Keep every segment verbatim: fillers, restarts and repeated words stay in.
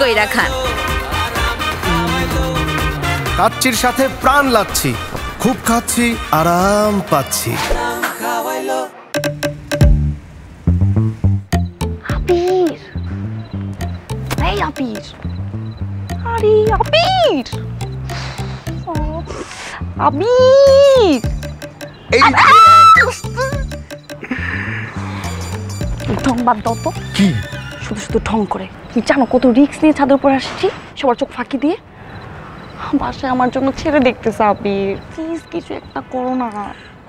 কইরা খান। কাচ্চির সাথে প্রাণ লাচ্ছি, খুব খাচ্ছি আরাম পাচ্ছি। আপির আরে আপির আপির এই ঢং বাদ দাও তো, কি শুধু শুধু ঢং করে। তুমি জানো কত রিস্ক নিয়ে ছাদের উপর আসছি সবার চোখ ফাঁকি দিয়ে? বাসায় আমার জন্য ছেড়ে দেখতেছে আপির, প্লিজ কিছু একটা করো না।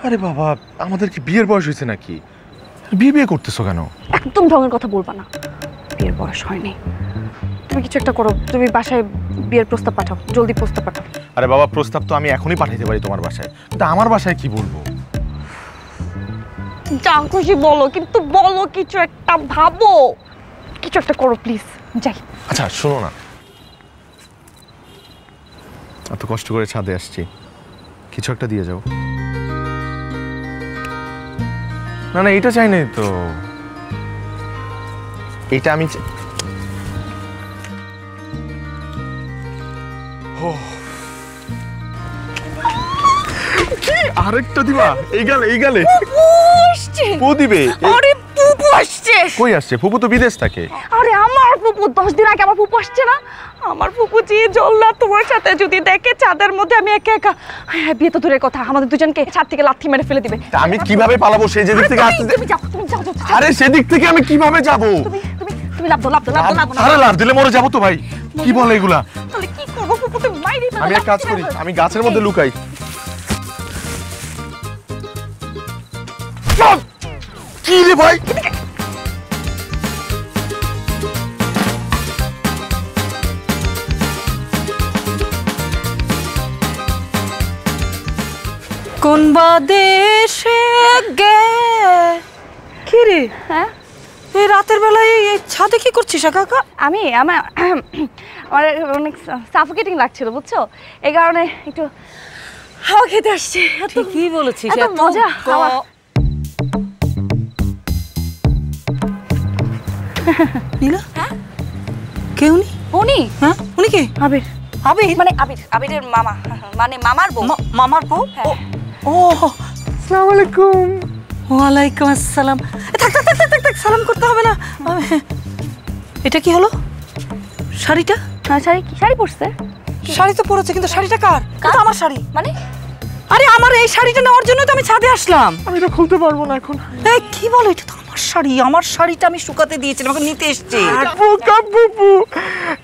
আরে বাবা, আমাদের কি বিয়ের বয়স হয়েছে নাকি? বিয়ে বিয়ে করতেছো কেন? একদম ঢঙের কথা বলবা না, বিয়ের বয়স হয়নি। তুমি কিছু একটা করো, তুমি বাসায় বিয়ের প্রস্তাব পাঠাও, জলদি প্রস্তাব পাঠাও। আরে বাবা, প্রস্তাব তো আমি এখনই পাঠাইতে পারি তোমার বাসায়, কিন্তু আমার বাসায় কি বলবো? যা খুশি বলো, কিন্তু বলো, কিছু একটা ভাবো, কিছু একটা করো প্লিজ। যাই। আচ্ছা শোনো না, এত কষ্ট করে ছাদে আসছি, কিছু একটা দিয়ে যাও। না না, এটা চাই না তো, এটা আমি আরেকটা দিবা। এই গালে এই গালে পু দিবে। আরে ফুপু আসছে। কই আসছে? ফুপু তো বিদেশ থাকে। আরে আমার ফুপু দশ দিন আগে আমার ফুপু আসছে না? আমার ফুপু যে জল্লা তোমার সাথে যদি দেখে চাঁদের মধ্যে আমি একা একা, হ্যাঁ বিয়ে তো দূরের কথা, আমাদের দুজনকে ছাদ থেকে লাথি মেরে ফেলে দিবে। আমি কিভাবে পালাবো সেই যে দিক থেকে আসছে? তুমি যাও, তুমি যাও। আরে সেই দিক থেকে আমি কিভাবে যাব? তুমি তুমি তুমি লাভ দাও, লাভ দাও, লাভ দাও। আরে লাভ দিলে মরে যাব তো ভাই। কি বলে এগুলা? তাহলে কি করব ফুপু? তুমি মাইরি মারো। আমি এক কাজ করি, আমি গাছের মধ্যে লুকাই। কিরে ভাই, কোন বাদেশে গে? কিরে হ্যাঁ, এই রাতের বেলায় এই ছাদে কি করছিস কাকা? আমি আমার আমার অনেক সাফোকেটিং লাগছিল বুঝছো, এই কারণে একটু হাওয়া খেতে আসছি। কি বলেছিস? এত মজা হাওয়া। নীলা কে উনি? উনি হ্যাঁ, উনি কে? আবির। আবির মানে আবির, আবিরের মামা, মানে মামার বউ। মামার বউ? ও আসসালামু আলাইকুম। ওয়া আলাইকুম আসসালাম। থাক থাক থাক থাক, সালাম করতে হবে না। এটা কি হলো? শাড়িটা? হ্যাঁ শাড়ি। কি শাড়ি পরছে? শাড়ি তো পরেছে, কিন্তু শাড়িটা কার? কার? আমার শাড়ি মানে? আরে আমার এই শাড়িটা নেওয়ার জন্য তো আমি ছাদে আসলাম। আমি এটা খুলতে পারবো না এখন। এই কি বলো, এটা তো আমার শাড়ি। আমার শাড়িটা আমি শুকাতে দিয়েছিলাম, আমাকে নিতে এসেছে। পোকা পুপু,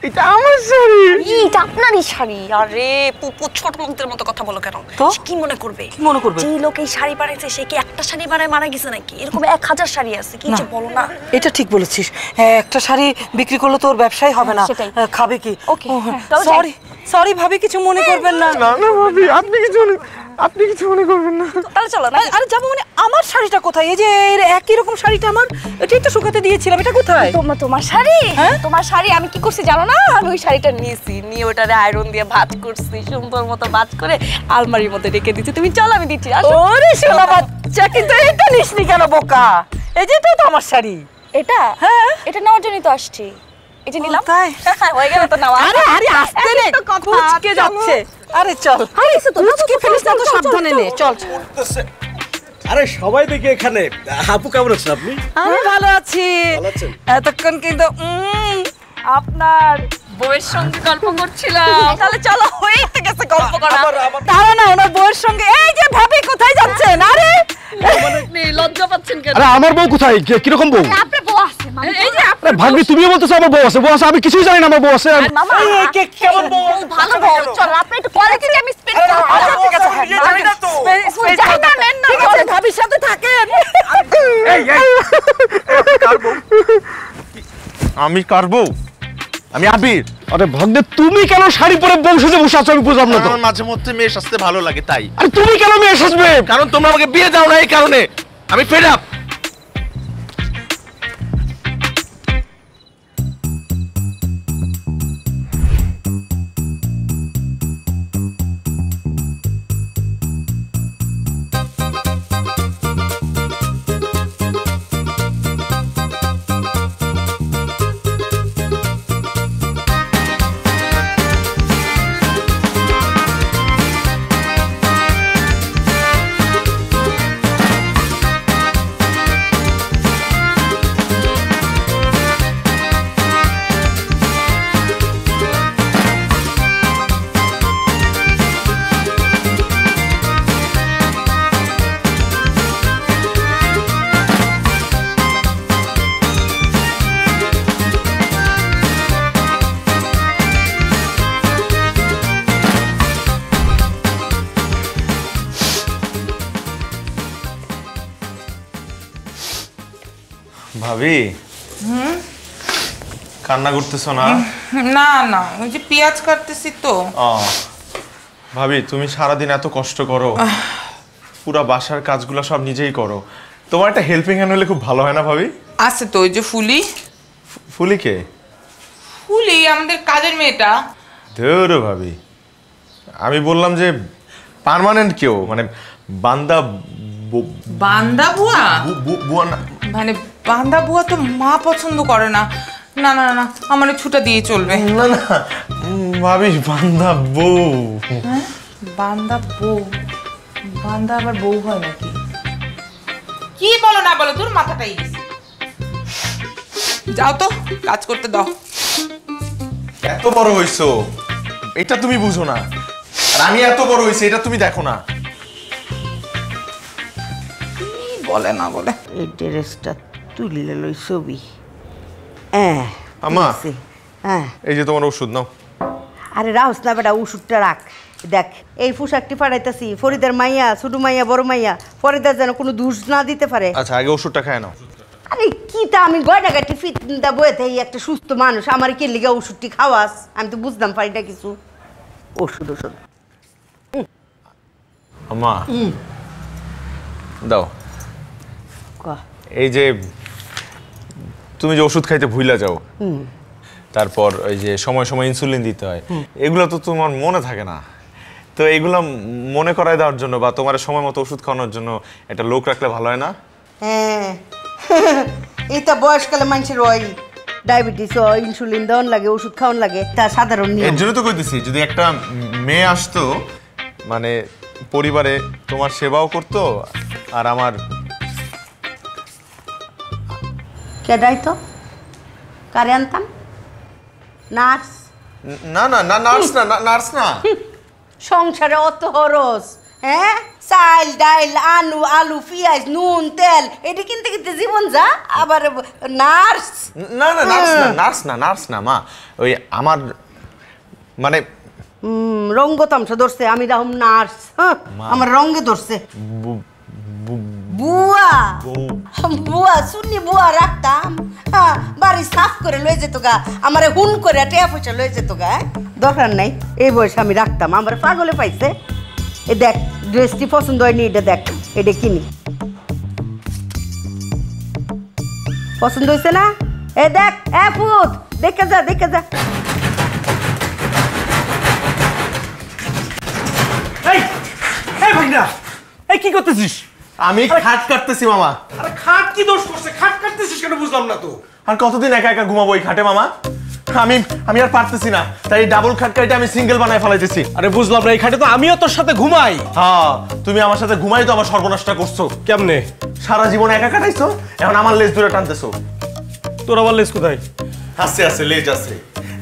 এটা আমার শাড়ি। এটা আপনারই শাড়ি? আরে পুপু, ছোট লোকদের মতো কথা বলো কেন? কি মনে করবে? কি মনে করবে? যে লোক এই শাড়ি বানাইছে সে কি একটা শাড়ি বানায় মারা গেছে নাকি? এরকম এক হাজার শাড়ি আছে, কি যে বলো না। এটা ঠিক বলেছিস, একটা শাড়ি বিক্রি করলে তোর ব্যবসায় হবে না, খাবে কি? ওকে সরি সরি ভাবি, কিছু মনে করবেন না। না না ভাবি, আপনি কিছু আপনি কিছু মনে করবেন না। তাহলে চলো না। আরে যাবো মানে, আমার শাড়িটা কোথায়? এই যে একই রকম শাড়িটা আমার, এটাই তো শুকাতে দিয়েছিলাম, এটা কোথায়? তোমার তোমার শাড়ি? তোমার শাড়ি আমি কি করছি জানো না? আমি ওই শাড়িটা নিয়েছি, নিয়ে ওটারে আয়রন দিয়ে ভাঁজ করছি, সুন্দর মতো ভাঁজ করে আলমারির মধ্যে রেখে দিচ্ছি। তুমি চলো আমি দিচ্ছি। ওরে শালা বাচ্চা, কিন্তু এটা নিসনি কেন বোকা? এই যে এটা তো আমার শাড়ি। এটা? হ্যাঁ এটা নেওয়ার জন্যই তো আসছি। এটা নিলাম। তাই হয়ে গেল তো নাও। আরে আরে আস্তে রে, তো কুচকে যাচ্ছে। আরে চল। আরে এসে তো কুচকে ফেলিস না, তো সাবধানে নে। চল চলতেছে। আরে সবাই দেখি এখানে। হাপু কেমন আছেন আপনি? আমি ভালো আছি। ভালো আছেন? এতক্ষণ কিন্তু আপনার বউয়ের সঙ্গে গল্প করছিলাম। তাহলে চলো হয়ে গেছে গল্প করা। তারা না ওনার বউয়ের সঙ্গে। এই যে ভাবি কোথায় যাচ্ছেন? আরে মানে লজ্জা পাচ্ছেন কেন? আরে আমার বউ কোথায়? কি রকম বউ? আপনার বউ আছে মানে? এই যে আপনার ভাবি, তুমিও বলতেছো আমার বউ আছে। বউ আছে? আমি কিছুই জানি না আমার বউ আছে। মামা এই কে কেমন বউ? ভালো বউ। চল আপনি একটু পরে কি আমি স্পেন্ড করব। আচ্ছা ঠিক আছে, জানি না তো স্পেন্ড নেন না। ঠিক আছে ভাবির সাথে থাকেন। এই এই কার বউ? আমি কার বউ? আমি আবির। আরে ভাগ্নে, তুমি কেন শাড়ি পরে বংশে বসে আছো? আমি বুঝলাম না তো। আমার মাঝে মধ্যে মেয়ে সাজতে ভালো লাগে তাই। আরে তুমি কেন মেয়ে সাজবে? কারণ তোমরা আমাকে বিয়ে দাও না, এই কারণে আমি ফেড আপ। ভাবি হুম কান্না করতেছো না? না না, ওই যে পেঁয়াজ কাটতেছি তো। ও ভাবি, তুমি সারা দিন এত কষ্ট করো, পুরো বাসার কাজগুলো সব নিজেই করো, তোমার একটা হেল্পিং হ্যান্ড হলে খুব ভালো হয় না ভাবি? আছে তো, ওই যে ফুলি। ফুলি কে? ফুলি আমাদের কাজের মেয়েটা। ধুর ভাবি, আমি বললাম যে পার্মানেন্ট কেউ, মানে বান্দা বান্দা বুয়া বুয়া না, মানে বান্দা বুয়া তো মা পছন্দ করে না। না না না, আমার ছুটা দিয়ে চলবে। না না ভাবি, বান্দা বউ। বান্দা বউ? বান্দা আবার বউ হয় নাকি? কি বলো না বলো, তোর মাথাটাই যাও তো, কাজ করতে দাও। এত বড় হইছো এটা তুমি বুঝো না, আর আমি এত বড় হইছি এটা তুমি দেখো না। কি বলে না বলে, এই ড্রেসটা তুলে লই ছবি। হ্যাঁ আমা, হ্যাঁ এই যে তোমার ওষুধ নাও। আরে রাউস না বেটা, ওষুধটা রাখ। দেখ এই পোশাকটি ফাড়াইতেছি, ফরিদার মাইয়া, ছোটো মাইয়া, বড় মাইয়া, ফরিদার যেন কোনো ধুস না দিতে পারে। আচ্ছা আগে ওষুধটা খায় নাও। আরে কি তা, আমি গয়নাঘাটি ফিটটা বইতে একটা সুস্থ মানুষ, আমার কে লিগা ওষুধটি খাওয়াস? আমি তো বুঝতাম পারি না কিছু। ওষুধ ওষুধ আমা দাও। এই যে তুমি যে ওষুধ খাইতে ভুইলা যাও, তারপর ওই যে সময় সময় ইনসুলিন দিতে হয়, এগুলো তো তোমার মনে থাকে না, তো এগুলো মনে করায় দেওয়ার জন্য বা তোমার সময় মতো ওষুধ খাওয়ানোর জন্য একটা লোক রাখলে ভালো হয় না? হ্যাঁ, এটা বয়সকালে মানুষের হয়, ডায়াবেটিস হয়, ইনসুলিন দেওয়ান লাগে, ওষুধ খাওয়ান লাগে, তা সাধারণ নিয়ম। এর জন্য তো কইতেছি, যদি একটা মেয়ে আসতো, মানে পরিবারে তোমার সেবাও করতো আর আমার। কেডাই তো কারে আনতাম? নার্স? না না না, নার্স না, নার্স না। সংসারে অত খরচ, হ্যাঁ চাল ডাল আলু আলু পেঁয়াজ নুন তেল, এটা কিনতে কিনতে জীবন যা। আবার নার্স? না না, নার্স না, নার্স না, নার্স না মা, ওই আমার মানে রঙ্গ তামসা ধরছে, আমি রাহুম নার্স। হ্যাঁ আমার রঙ্গে ধরছে বুয়া, বুয়া শুনি বুয়া রাখতাম, হ্যাঁ বাড়ি সাফ করে লয়ে যেত গা, আমার হুন করে টেয়া পয়সা লয়ে যেত গা। দরকার নাই, এই বয়সে আমি রাখতাম, আমার পাগলে পাইছে। এ দেখ ড্রেসটি পছন্দ হয়নি, এটা দেখ, এটা কিনি। পছন্দ হয়েছে না? এ দেখ, এ পুত দেখে যা, দেখে যা। এই এই ভাগনা, এই কি করতেছিস? আমি খাট কাটতেছি মামা। আরে খাট কি দোষ করছে? খাট কাটতেছিস কেন বুঝলাম না তো। আর কতদিন একা একা ঘুমাবো এই খাটে মামা? আমি আমি আর পারতেছি না, তাই ডাবল খাট কাইটা আমি সিঙ্গেল বানায় ফেলাইতেছি। আরে বুঝলাম না, এই খাটে তো আমিও তোর সাথে ঘুমাই। হ্যাঁ তুমি আমার সাথে ঘুমাই, তো আমার সর্বনাশটা করছো। কেমনে? সারা জীবন একা কাটাইছো, এখন আমার লেজ দূরে টানতেছো। তোর আবার লেজ কোথায়? আছে আছে, লেজ আছে,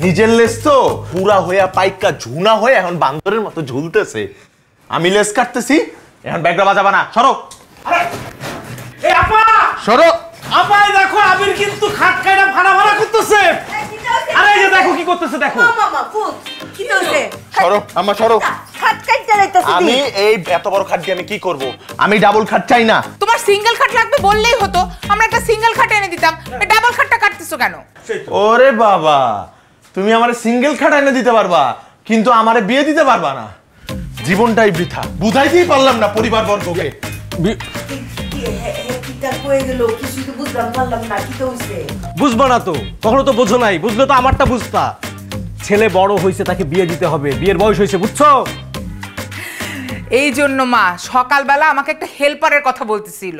নিজের লেজ তো পুরা হইয়া পাইকা ঝুনা হয়ে এখন বান্দরের মতো ঝুলতেছে। আমি লেজ কাটতেছি, এখন ব্যাগটা বাজাবা না, সরো। আরে এই আপা সরো। আপা দেখো, আবির কিন্তু খাট কাইটা ভাড়া ভাড়া করতেছে। আরে এই দেখো কি করতেছে, দেখো মামা ফুট কি করছে। সরো আম্মা সরো, খাট কাটতে যাইতাছি। আমি এই এত বড় খাট দিয়ে আমি কি করব? আমি ডাবল খাট চাই না। তোমার সিঙ্গেল খাট লাগবে বললেই হতো, আমরা একটা সিঙ্গেল খাট এনে দিতাম। এই ডাবল খাটটা কাটতেছো কেন? ওরে বাবা, তুমি আমারে সিঙ্গেল খাট এনে দিতে পারবা, কিন্তু আমারে বিয়ে দিতে পারবা না। জীবনটাই বৃথা, বুঝাইতেই পারলাম না পরিবার বর্গকে। বুঝবা না তো, কখনো তো বোঝো নাই, বুঝলে তো আমারটা বুঝতা। ছেলে বড় হয়েছে, তাকে বিয়ে দিতে হবে, বিয়ের বয়স হয়েছে, বুঝছো? এই জন্য মা সকালবেলা আমাকে একটা হেল্পারের কথা বলতেছিল।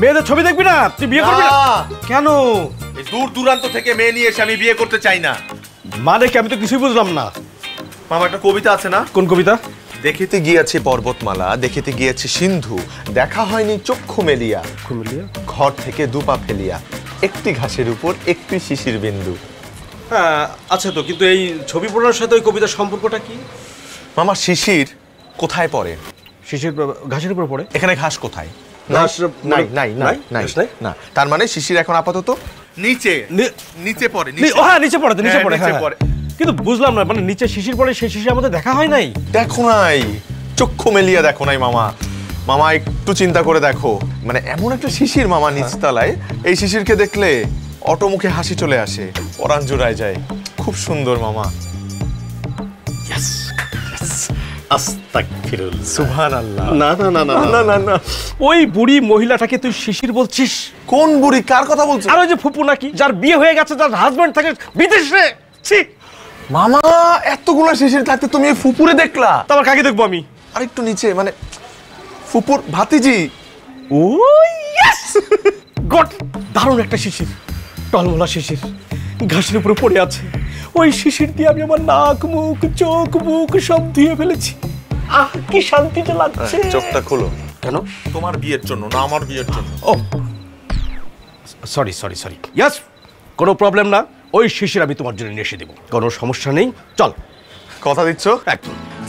মেয়েদের ছবি দেখবি না? তুই বিয়ে করবি না কেন? এই দূর দূরান্ত থেকে মেয়ে নিয়ে এসে আমি বিয়ে করতে চাই না। মানে কি? আমি তো কিছুই বুঝলাম না মামা। একটা কবিতা আছে না? কোন কবিতা? দেখিতে গিয়েছি পর্বতমালা, দেখিতে গিয়েছি সিন্ধু, দেখা হয়নি চক্ষু মেলিয়া, ঘর থেকে দুপা ফেলিয়া, একটি ঘাসের উপর একটি শিশির বিন্দু। হ্যাঁ আচ্ছা, তো কিন্তু এই ছবি পড়ানোর সাথে ওই কবিতার সম্পর্কটা কি? মামা শিশির কোথায় পড়ে? শিশির ঘাসের উপর পড়ে। এখানে ঘাস কোথায়? ঘাস নাই নাই নাই নাই না, তার মানে শিশির এখন আপাতত নিচে নিচে পড়ে। হ্যাঁ নিচে পড়ে, নিচে পড়ে, নিচে পড়ে। কিন্তু বুঝলাম না, মানে নিচে শিশির পড়ে, সেই শিশির আমাদের দেখা হয় নাই। দেখো নাই, চক্ষু মেলিয়া দেখো নাই মামা। মামা একটু চিন্তা করে দেখো, মানে এমন একটা শিশির মামা নিচতলায়, এই শিশিরকে দেখলে অটোমুখে হাসি চলে আসে, পরাণ জোড়ায় যায়। খুব সুন্দর মামা। ইয়েস ইয়েস, আস্তাগফিরুল্লাহ, সুবহানাল্লাহ। না না না না না না, ওই বুড়ি মহিলাটাকে তুই শিশির বলছিস? কোন বুড়ি, কার কথা বলছিস? আর ওই যে ফুপু নাকি, যার বিয়ে হয়ে গেছে, যার হাজবেন্ড থাকে বিদেশে। ছি মামা, এতগুলো শিশির থাকতে তুমি এই ফুপুরে দেখলা? তোমার কাকে দেখবো আমি? আর একটু নিচে, মানে ফুপুর ভাতিজি। ও ইয়েস, গট। দারুণ একটা শিশির, টলমলা শিশির, ঘাসের উপরে পড়ে আছে। ওই শিশির দিয়ে আমি আমার নাক মুখ চোখ মুখ সব ধুয়ে ফেলেছি। আহ কি শান্তিতে লাগছে। চোখটা খোলো। কেন? তোমার বিয়ের জন্য না আমার বিয়ের জন্য? ও সরি সরি সরি। ইয়েস, কোনো প্রবলেম না, ওই শিশির আমি তোমার জন্য নিয়ে এসে দেবো, কোনো সমস্যা নেই। চল, কথা দিচ্ছ?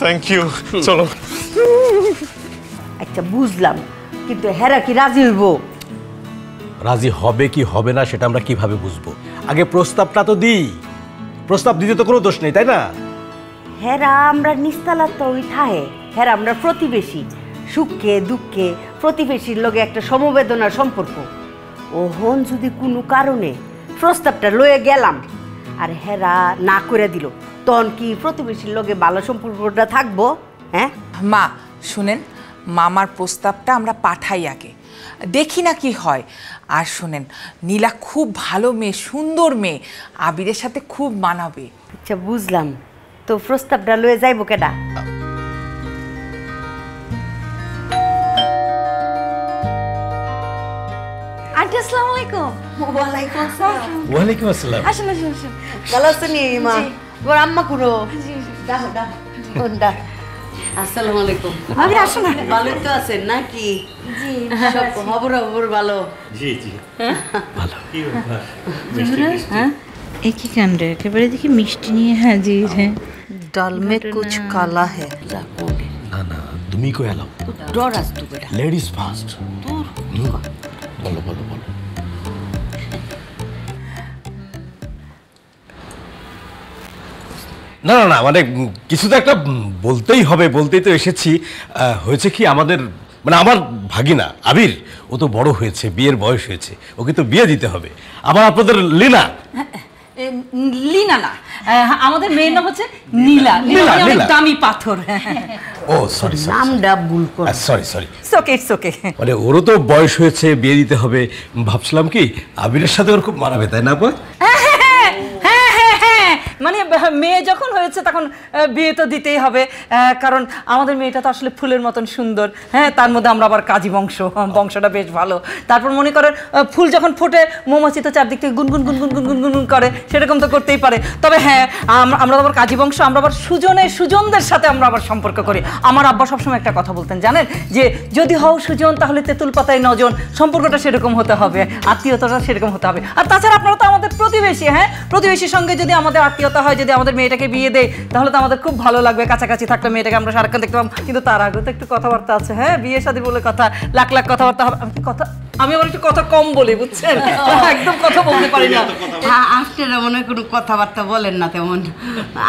থ্যাংক ইউ, চলো। আচ্ছা বুঝলাম, কিন্তু হেরা কি রাজি হইব? রাজি হবে কি হবে না সেটা আমরা কিভাবে বুঝবো? আগে প্রস্তাবটা তো দিই। প্রস্তাব দিতে তো কোনো দোষ নেই, তাই না? হেরা আমরা নিস্তালার তো ওই থাহে, হেরা আমরা প্রতিবেশী। সুখে দুঃখে প্রতিবেশীর লগে একটা সমবেদনার সম্পর্ক। ওহন যদি কোনো কারণে প্রস্তাবটা লয়ে গেলাম আর হেরা না করে দিল, তখন কি প্রতিবেশীর লগে ভালো সম্পর্কটা থাকবো? হ্যাঁ মা শুনেন, মামার প্রস্তাবটা আমরা পাঠাই আগে, দেখি না কি হয়। আর শোনেন, নীলা খুব ভালো মেয়ে, সুন্দর মেয়ে, আবিরের সাথে খুব মানাবে। আচ্ছা বুঝলাম, তো প্রস্তাবটা লয়ে যাইব কেডা? আন্টি আসসালামু আলাইকুম। ওয়ালাইকুম আসসালাম। ওয়ালাইকুম আসসালাম। আসুন আসুন আসুন। ভালো আছেন মা? ওর আম্মা কুরো। জি জি। দাও দাও। ওন্দা। আসসালামু আলাইকুম। আমি আসুন। ভালো তো আছেন নাকি? জি। সব খবর খবর ভালো। জি জি। ভালো। কি ব্যাপার? মিষ্টি মিষ্টি। হ্যাঁ। এই কি কাণ্ড, একেবারে দেখি মিষ্টি নিয়ে হাজির। হ্যাঁ। ডাল মে কুছ কালা হ্যায়। না না, তুমি কো এলাও। ডর আস্তু বেটা। Ladies first. দূর। বলো বলো বলো। না না না, মানে কিছু তো একটা বলতেই হবে, বলতেই তো এসেছি। হয়েছে কি, আমাদের মানে আমার ভাগিনা আবির, ও তো বড় হয়েছে, বিয়ের বয়স হয়েছে, ওকে তো বিয়ে দিতে হবে। আবার আপনাদের লীনা লীনা না, আমাদের মেয়ের নাম হচ্ছে নীলা। নীলা অনেক দামি পাথর। ও সরি সরি, নামটা ভুল করে, সরি সরি। ওকে ওকে, মানে ওরও তো বয়স হয়েছে, বিয়ে দিতে হবে। ভাবছিলাম কি আবিরের সাথে ওর খুব মানাবে, তাই না? আপা মানে মেয়ে যখন হয়েছে তখন বিয়ে তো দিতেই হবে, কারণ আমাদের মেয়েটা তো আসলে ফুলের মতন সুন্দর। হ্যাঁ, তার মধ্যে আমরা আবার কাজী বংশ, বংশটা বেশ ভালো। তারপর মনে করেন ফুল যখন ফোটে মৌমাছি তো চারদিক থেকে গুনগুন গুনগুন গুনগুন গুনগুন করে, সেরকম তো করতেই পারে। তবে হ্যাঁ, আমরা আবার কাজী বংশ, আমরা আবার সুজনে সুজনদের সাথে আমরা আবার সম্পর্ক করি। আমার আব্বা সবসময় একটা কথা বলতেন জানেন, যে যদি হও সুজন তাহলে তেঁতুল পাতায় নজন। সম্পর্কটা সেরকম হতে হবে, আত্মীয়তাটা সেরকম হতে হবে। আর তাছাড়া আপনারা তো আমাদের প্রতিবেশী। হ্যাঁ, প্রতিবেশীর সঙ্গে যদি আমাদের আত্মীয় হয়, যদি আমাদের মেয়েটাকে বিয়ে দেয় তাহলে তো আমাদের খুব ভালো লাগবে। কাছাকাছি থাকলে মেয়েটাকে আমরা সারাক্ষণ দেখতে পাবো, কিন্তু তার আগে তো একটু কথাবার্তা আছে। হ্যাঁ, বিয়ে শাদী বলে কথা, লাখ লাখ কথাবার্তা হবে। আমি কথা আমি আবার একটু কথা কম বলি, বুঝছেন? একদম কথা বলতে পারি না। আপনারা মনে হয় কোনো কথাবার্তা বলেন না তেমন।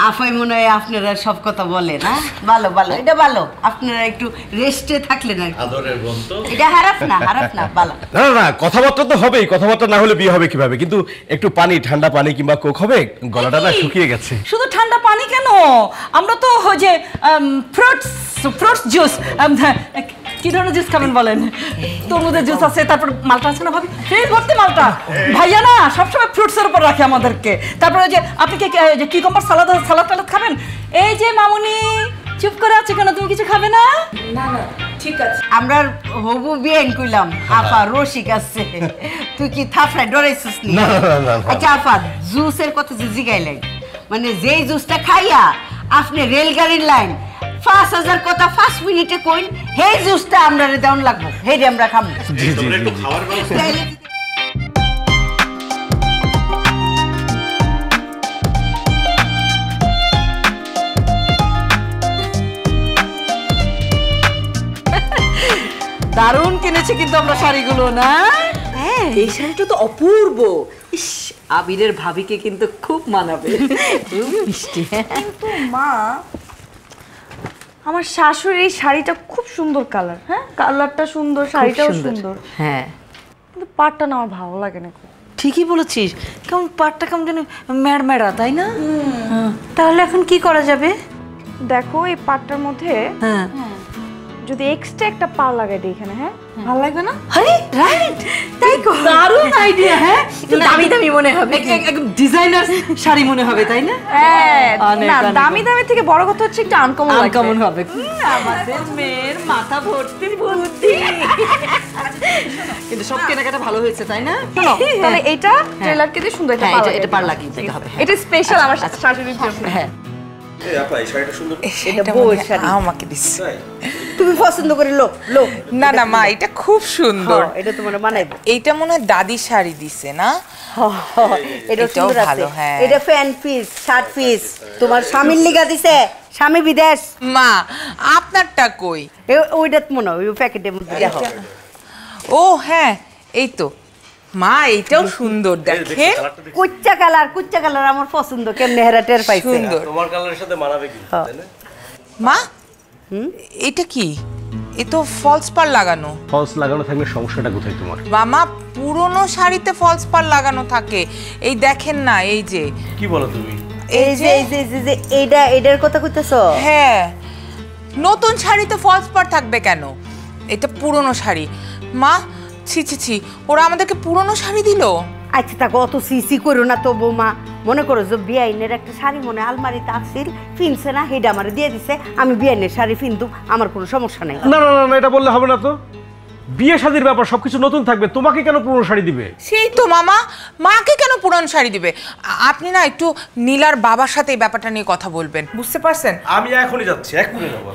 আফাই মনে হয় আপনারা সব কথা বলেন। হ্যাঁ ভালো ভালো, এটা ভালো। আপনারা একটু রেস্টে থাকলেন আর কি। এটা খারাপ না, খারাপ না, ভালো। না না, কথাবার্তা তো হবেই, কথাবার্তা না হলে বিয়ে হবে কিভাবে? কিন্তু একটু পানি, ঠান্ডা পানি কিংবা কোক হবে, গলাটা না শুকিয়ে গেছে। শুধু ঠান্ডা পানি কেন, আমরা তো যে ফ্রুটস ফ্রুটস জুস, কি ধরনের জুস খাবেন বলেন? তরমুজের জুস আছে, তারপর মালটা আছে না ভাবি, ফ্রিজ ভর্তি মালটা। ভাইয়া না সবসময় ফ্রুটসের উপর রাখে আমাদেরকে। তারপরে যে আপনি কি কিউকাম্বার সালাদ সালাদ টালাদ খাবেন? এই যে মামুনি চুপ করে আছে কেন, তুমি কিছু খাবে না? না না ঠিক আছে। আমরা হবু বিয়েন কইলাম, আপা রসিক আছে। তুই কি থাফড়ায় ডরাইছিস না? আচ্ছা আপা, জুসের কথা যে জিগাইলেন, মানে যেই জুসটা খাইয়া আপনি রেলগাড়ির লাইন পাঁচ হাজার কথা পাঁচ মিনিটে কইন, হেই জুসটা আমরা দেওয়ান লাগবো, হেই আমরা খাবো। দারুণ কিনেছি কিন্তু আমরা শাড়িগুলো না? হ্যাঁ, এই শাড়িটা তো অপূর্ব। ইস, আবিরের ভাবিকে কিন্তু খুব মানাবে। মা, আমার শাশুড়ির এই শাড়িটা খুব সুন্দর কালার। হ্যাঁ, কালারটা সুন্দর, শাড়িটাও সুন্দর। হ্যাঁ, কিন্তু পাটটা না আমার ভালো লাগে না। ঠিকই বলেছিস, কেমন পাটটা কেমন যেন ম্যাড়ম্যাড়া, তাই না? তাহলে এখন কি করা যাবে? দেখো, এই পাটটার মধ্যে হ্যাঁ যদি এক্সট্রা একটা পাল লাগাই দিই এখানে। হ্যাঁ, ভালো লাগবে না? আরে রাইট, তাই কো, দারুণ আইডিয়া। হ্যাঁ, দামি দামি মনে হবে, একদম ডিজাইনার শাড়ি মনে হবে, তাই না? হ্যাঁ, না দামি দামি থেকে বড় কথা হচ্ছে একটু আনকমন লাগবে। আনকমন হবে। আমাদের মেয়ের মাথা ভর্তি বুদ্ধি। কিন্তু সব কেনাকাটা ভালো হয়েছে, তাই না? শোনো, তাহলে এটা ট্রেলারকে দিয়ে সুন্দর একটা পাল, এটা পাল লাগিয়ে দিতে হবে। এটা স্পেশাল আমার শাশুড়ির জন্য। হ্যাঁ, এই আপা, এই শাড়িটা সুন্দর। এটা বউ শাড়ি, আমাকে দিস। তুমি পছন্দ করে লো লো। না না মা, এটা খুব সুন্দর। এটা তোমার মানাইবে। এইটা মনে হয় দাদি শাড়ি দিছে না? এটা সুন্দর আছে। এটা ফ্যান পিস, শার্ট পিস। তোমার স্বামীর লিগা দিছে, স্বামী বিদেশ। মা, আপনারটা কই? ওইটা মনে হয় ওই প্যাকেটের মধ্যে দেখো। ও হ্যাঁ, এই তো মা, এটাও সুন্দর। দেখেন কুচ্চা কালার, কুচ্চা কালার আমার পছন্দ। কেমনে হেরা টের পাইছে, সুন্দর। তোমার কালারের সাথে মানাবে কি, তাই না? মা, এটা কি? এ তো ফলস পার লাগানো। ফলস লাগানো থাকলে সমস্যাটা কোথায় তোমার? মামা, পুরনো শাড়িতে ফলস পার লাগানো থাকে। এই দেখেন না, এই যে কি বলো তুমি, এই যে এই যে এইটা, এটার কথা কইতেছো? হ্যাঁ, নতুন শাড়িতে ফলস পার থাকবে কেন? এটা পুরনো শাড়ি। মা, ছি ছি ছি, ওরা আমাদেরকে পুরনো শাড়ি দিল। আচ্ছা, তাকে অত সি সি করো না তো বৌমা। মনে করো যে বিআইনের একটা শাড়ি মনে আলমারিতে আসছিল, ফিনছে না, হেডা আমার দিয়ে দিছে। আমি বিআইনের শাড়ি ফিনতু, আমার কোনো সমস্যা নাই। না না না, এটা বললে হবে না তো। বিয়ে শাড়ির ব্যাপার, সবকিছু নতুন থাকবে। তোমাকে কেন পুরনো শাড়ি দিবে? সেই তো মামা, মাকে কেন পুরনো শাড়ি দিবে? আপনি না একটু নীলার বাবার সাথে এই ব্যাপারটা নিয়ে কথা বলবেন, বুঝতে পারছেন? আমি এখনই যাচ্ছি, এখনই যাব।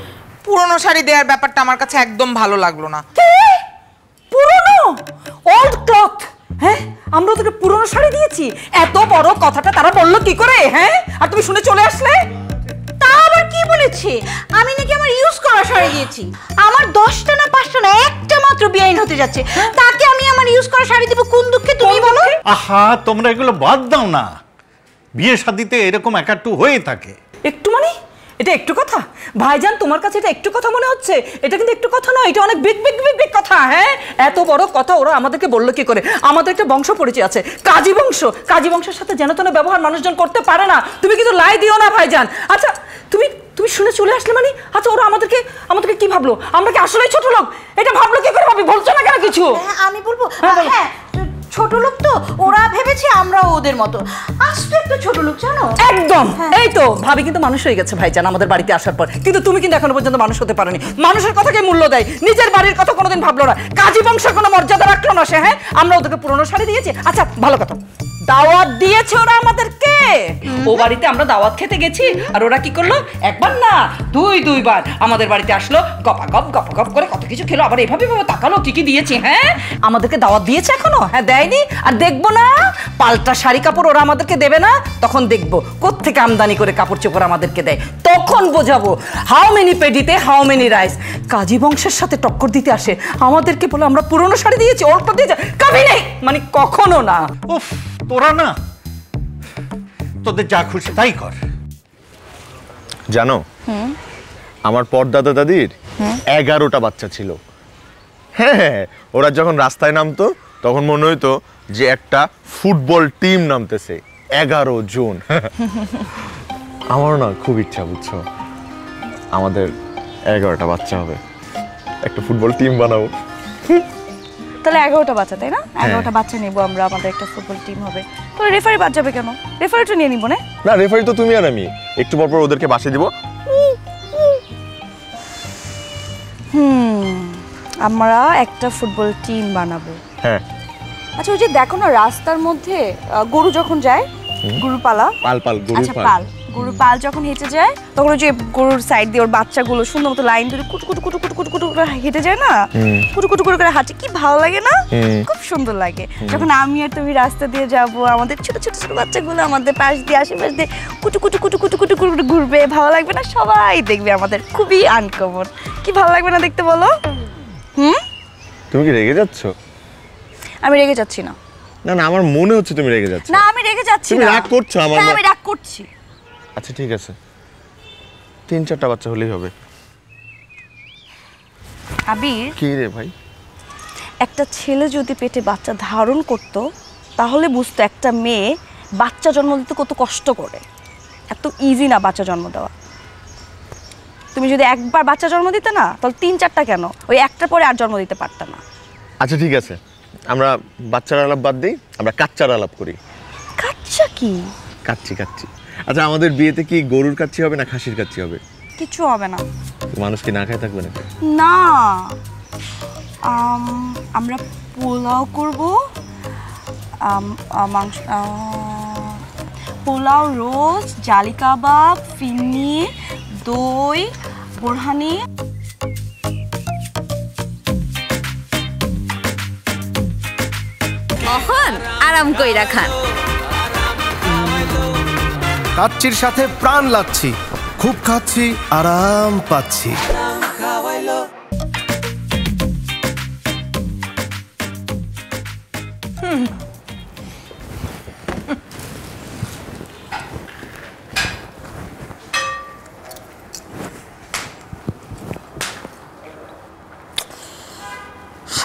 পুরনো শাড়ি দেওয়ার ব্যাপারটা আমার কাছে একদম ভালো লাগলো না। পুরনো ওল্ড ক্লথ। হ্যাঁ, আমরা তোকে পুরনো শাড়ি দিয়েছি, এত বড় কথাটা তারা বললো কি করে? হ্যাঁ, আর তুমি শুনে চলে আসলে? তা আবার কি বলেছে? আমি নাকি আমার ইউজ করা শাড়ি দিয়েছি। আমার দশটা না পাঁচটা না একটা মাত্র বিআইন হতে যাচ্ছে, তাকে আমি আমার ইউজ করা শাড়ি দেব কোন দুঃখে, তুমি বলো? আহা, তোমরা এগুলো বাদ দাও না। বিয়ে শাদিতে এরকম একাটু হয়ে থাকে। একটু মানে এটা একটু কথা? ভাইজান, তোমার কাছে এটা একটু কথা মনে হচ্ছে? এটা কিন্তু একটু কথা নয়, এটা অনেক বিগ বিগ বিগ বিগ কথা। হ্যাঁ, এত বড় কথা ওরা আমাদেরকে বললো কি করে? আমাদের একটা বংশ পরিচয় আছে, কাজী বংশ। কাজী বংশের সাথে যেন তেন ব্যবহার মানুষজন করতে পারে না। তুমি কিন্তু লাই দিও না ভাইজান। আচ্ছা, তুমি তুমি শুনে চলে আসলে মানে? আচ্ছা, ওরা আমাদেরকে আমাদেরকে কি ভাবলো? আমরা কি আসলেই ছোট লোক? এটা ভাবলো কি করে? ভাবি বলছো না কেন কিছু? হ্যাঁ, আমি বলবো। হ্যাঁ, ছোট লোক তো ওরা ভেবেছে, আমরা ওদের মতো। আসলে তো ছোট লোক, জানো? একদম। এই তো ভাবি কিন্তু মানুষ হয়ে গেছে ভাইজান আমাদের বাড়িতে আসার পর। কিন্তু তুমি কিন্তু এখনো পর্যন্ত মানুষ হতে পারোনি। মানুষের কথাকে মূল্য দেয়, নিজের বাড়ির কথা কোনোদিন ভাবলো না, কাজী বংশের কোনো মর্যাদা রাখলো না সে। হ্যাঁ, আমরা ওদেরকে পুরনো শাড়ি দিয়েছি। আচ্ছা, ভালো কথা, দাওয়াত দিয়েছে ওরা আমাদেরকে। ও বাড়িতে আমরা দাওয়াত খেতে গেছি, আর ওরা কি করলো? একবার না, দুই দুইবার আমাদের বাড়িতে আসলো, গপা গপ গপা গপ করে কত কিছু খেলো। আবার এভাবে তাকালো কি কি দিয়েছি। হ্যাঁ, আমাদেরকে দাওয়াত দিয়েছে এখনো? হ্যাঁ, দেয়নি। আর দেখবো না, পাল্টা শাড়ি কাপড় ওরা আমাদেরকে দেবে না, তখন দেখবো কোত্থেকে আমদানি করে কাপড় চোপড় আমাদেরকে দেয়। তখন বোঝাবো হাউ মেনি পেডিতে হাউ মেনি রাইস। কাজী বংশের সাথে টক্কর দিতে আসে আমাদেরকে বলে আমরা পুরনো শাড়ি দিয়েছি, অল্প দিয়েছি। কবি নেই, মানে কখনো না। উফ, তোরা না, তোদের যা খুশি তাই কর। জানো, আমার পরদাদা দাদির এগারোটা বাচ্চা ছিল। হ্যাঁ, ওরা যখন রাস্তায় নামতো তখন মনে হইতো যে একটা ফুটবল টিম নামতেছে, এগারো জন। আমারও না খুব ইচ্ছা, বুঝছো, আমাদের এগারোটা বাচ্চা হবে, একটা ফুটবল টিম বানাবো। তাহলে এগারোটা বাচ্চা, তাই না? এগারোটা বাচ্চা নেবো আমরা, আমাদের একটা ফুটবল টিম হবে। তাহলে রেফারি বাদ যাবে কেন? রেফারিটা নিয়ে নিবো না? না, রেফারি তো তুমি আর আমি। একটু পর পর ওদেরকে বাসিয়ে দিব। হুম, আমরা একটা ফুটবল টিম বানাবো। হ্যাঁ। আচ্ছা, ওই যে দেখো না রাস্তার মধ্যে গরু যখন যায়, গরু পালা, পাল পাল গরু পাল, গরু পাল যখন হেঁটে যায়, তখন ওই যে গরুর সাইড দিয়ে ওর বাচ্চাগুলো সুন্দর মতো লাইন ধরে কুটকুট কুটু কুটু কুটু কুটু করে হেঁটে যায় না, কুটু কুটু করে হাঁটে। কি ভালো লাগে না? খুব সুন্দর লাগে। যখন আমি আর তুমি রাস্তা দিয়ে যাবো, আমাদের ছোট ছোট ছোট বাচ্চাগুলো আমাদের পাশ দিয়ে, আশেপাশ দিয়ে কুটু কুটু কুটু কুটু কুটু কুটু ঘুরবে। ভালো লাগবে না? সবাই দেখবে আমাদের, খুবই আনকমন। কি ভালো লাগবে না দেখতে বলো? হুম, তুমি কি রেগে যাচ্ছ? আমি রেগে যাচ্ছি না। না না, আমার মনে হচ্ছে তুমি রেগে যাচ্ছ। না, আমি রেগে যাচ্ছি না। তুমি রাগ করছো আমার না? আমি রাগ করছি। আচ্ছা ঠিক আছে, তিন চারটা বাচ্চা হলেই হবে। আবির কি রে ভাই, একটা ছেলে যদি পেটে বাচ্চা ধারণ করত তাহলে বুঝতো একটা মেয়ে বাচ্চা জন্ম দিতে কত কষ্ট করে। এত ইজি না বাচ্চা জন্ম দেওয়া। তুমি যদি একবার বাচ্চা জন্ম দিতে না, তাহলে তিন চারটা কেন, ওই একটা পরে আর জন্ম দিতে পারত না। আচ্ছা ঠিক আছে, আমরা বাচ্চার আলাপ বাদ দিই, আমরা কাচ্চার আলাপ করি। কাচ্চা কি? কাচ্চি কাচ্চি। আচ্ছা আমাদের বিয়েতে কি গরুর কাচ্চি হবে না খাসির কাচ্চি হবে? কিছু হবে না। মানুষ কি না খায় থাকবে নাকি? না, আমরা পোলাও করব, মাংস পোলাও, রোজ জালি কাবাব, ফিরনি, দই, বোরহানি। অহন আরাম কইরা খান। কাচ্চির সাথে প্রাণ লাচ্ছি, খুব খাচ্ছি আরাম পাচ্ছি।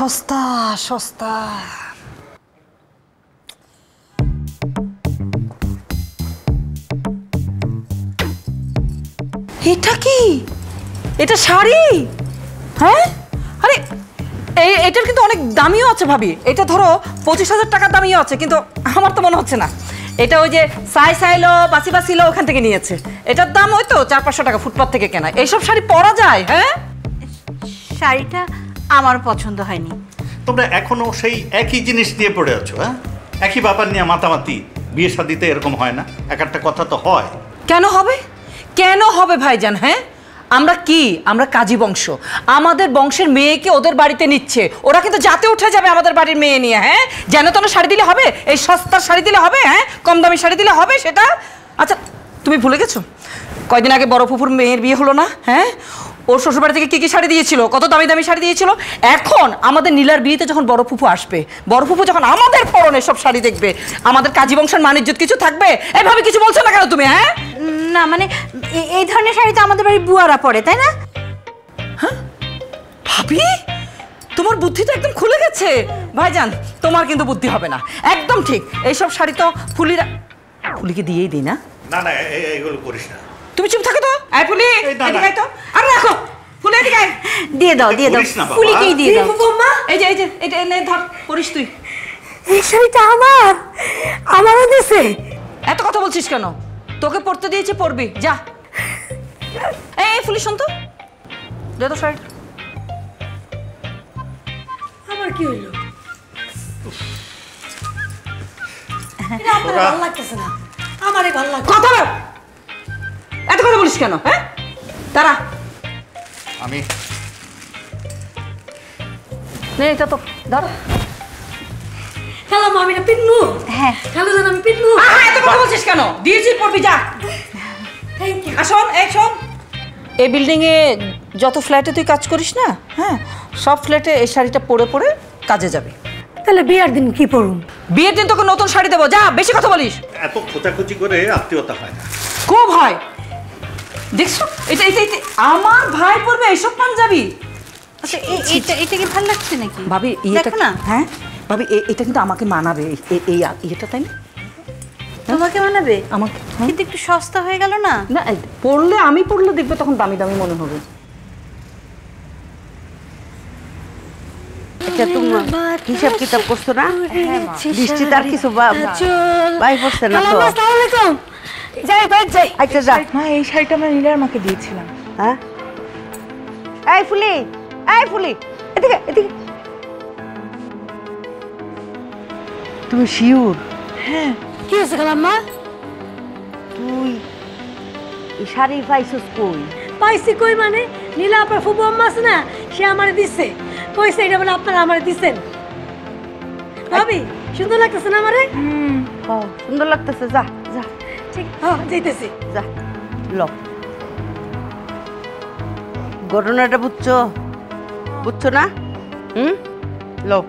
সস্তা সস্তা। এটা কি? এটা শাড়ি? হ্যাঁ, আরে এই এটার কিন্তু অনেক দামিও আছে ভাবি। এটা ধরো পঁচিশ হাজার টাকা দামিও আছে, কিন্তু আমার তো মনে হচ্ছে না। এটা ওই যে সাই সাইলো বাসি বাসিলো ওখান থেকে নিয়েছে। এটার দাম ওই তো চার পাঁচশো টাকা ফুটপাথ থেকে কেনা। এইসব শাড়ি পরা যায়? হ্যাঁ, শাড়িটা আমার পছন্দ হয়নি। তোমরা এখনো সেই একই জিনিস নিয়ে পড়ে আছো? হ্যাঁ, একই ব্যাপার নিয়ে মাতামাতি। বিয়ে শাদিতে এরকম হয় না, এক একটা কথা তো হয়। কেন হবে? কেন হবে ভাইজান? হ্যাঁ, আমরা কি, আমরা কাজী বংশ, আমাদের বংশের মেয়েকে ওদের বাড়িতে নিচ্ছে। ওরা কিন্তু যাতে উঠে যাবে আমাদের বাড়ির মেয়ে নিয়ে। হ্যাঁ, যেন তেন শাড়ি দিলে হবে? এই সস্তার শাড়ি দিলে হবে? হ্যাঁ, কম দামি শাড়ি দিলে হবে? সেটা আচ্ছা তুমি ভুলে গেছো কয়দিন আগে বড় ফুফুর মেয়ের বিয়ে হলো না? হ্যাঁ, ওর শ্বশুরবাড়ি থেকে কী কী শাড়ি দিয়েছিল, কত দামি দামি শাড়ি দিয়েছিল। এখন আমাদের নীলার বিয়েতে যখন বড় ফুফু আসবে, বড় ফুফু যখন আমাদের পরনে সব শাড়ি দেখবে, আমাদের কাজী বংশের মান ইজ্জত কিছু থাকবে? এভাবে কিছু বলছো না কেন তুমি? হ্যাঁ না মানে এই ধরনের শাড়ি তো আমাদের বাড়ির বুয়ারা পরে, তাই না? হ্যাঁ ভাবি, তোমার বুদ্ধি তো একদম খুলে গেছে। ভাইজান তোমার কিন্তু বুদ্ধি হবে না, একদম ঠিক। এইসব শাড়ি তো ফুলিরা ফুলিকে দিয়েই দিই না। না না, এইগুলো করিস না। তুমি চুপ থাকো তো। আই ফুলি এদিকে আই তো। আর রাখো ফুলি এদিকে। দিয়ে দাও দিয়ে দাও ফুলিকেই দিয়ে দাও। মা এই যে এই যে এটা এনে ধর পরিস তুই। এই শাড়িটা আমার, আমারও দিছে। এত কথা বলছিস কেন? তোকে পড়তে দিয়েছে, পড়বি যা। এই এই ফুলি শোন তো, দে তো শাড়ি। আমার কি হইল? এটা আমার ভালো লাগতেছে না। আমারই ভালো লাগে। কথা বল, এত কথা বলিস কেন? হ্যাঁ দাঁড়া, আমি নেই এটা তো দাঁড়া। খালামা আমি না পিন্নু। হ্যাঁ খালু জান আমি পিন্নু। আহা এত কথা বলছিস কেন? দিয়েছি পড়বি যা। Thank you. আসুন এই শোন, এই বিল্ডিংয়ে যত ফ্ল্যাটে তুই কাজ করিস না, হ্যাঁ সব ফ্ল্যাটে এই শাড়িটা পরে পরে কাজে যাবে। তাহলে বিয়ের দিন কি পরুম? বিয়ের দিন তোকে নতুন শাড়ি দেবো, যা বেশি কথা বলিস। এত খোঁচাখুচি করে আত্মীয়তা হয় না। খুব হয়, দেখছো? এটা এটা আমার ভাই পরবে এইসব পাঞ্জাবি। আচ্ছা এটা এটা কি ভালো লাগছে নাকি ভাবি? এটা না হ্যাঁ ভাবি এটা কিন্তু আমাকে মানাবে। এই এটা তাই না? তোমাকে মানাবে? আমাকে কিন্তু একটু সস্তা হয়ে গেল না? না পড়লে, আমি পড়লে দেখবে তখন দামি দামি মনে হবে। হিসাব কিতাব করছো না? বৃষ্টি তার কিছু ভাই পড়ছে না তো? যাই ভাই যাই। আচ্ছা যা মা, এই শাড়িটা আমরা নীলার মাকে দিয়েছিলাম। হ্যাঁ এই ফুলি এই ফুলি এদিকে এদিকে। তুমি শিওর? হ্যাঁ। কি হয়েছে খালাম্মা? তুই এই শাড়ি পাইছিস কই? পাইছি কই মানে, নীলা আপনার ফুফু আম্মা আছে না, সে আমারে দিছে। কইছে এটা বলে আপনারা আমারে দিছেন। ভাবি সুন্দর লাগতেছে না আমারে? হুম হ্যাঁ সুন্দর লাগতেছে। যা যা ঘটনাটা বুঝছো? বুঝছো না? হুম Look,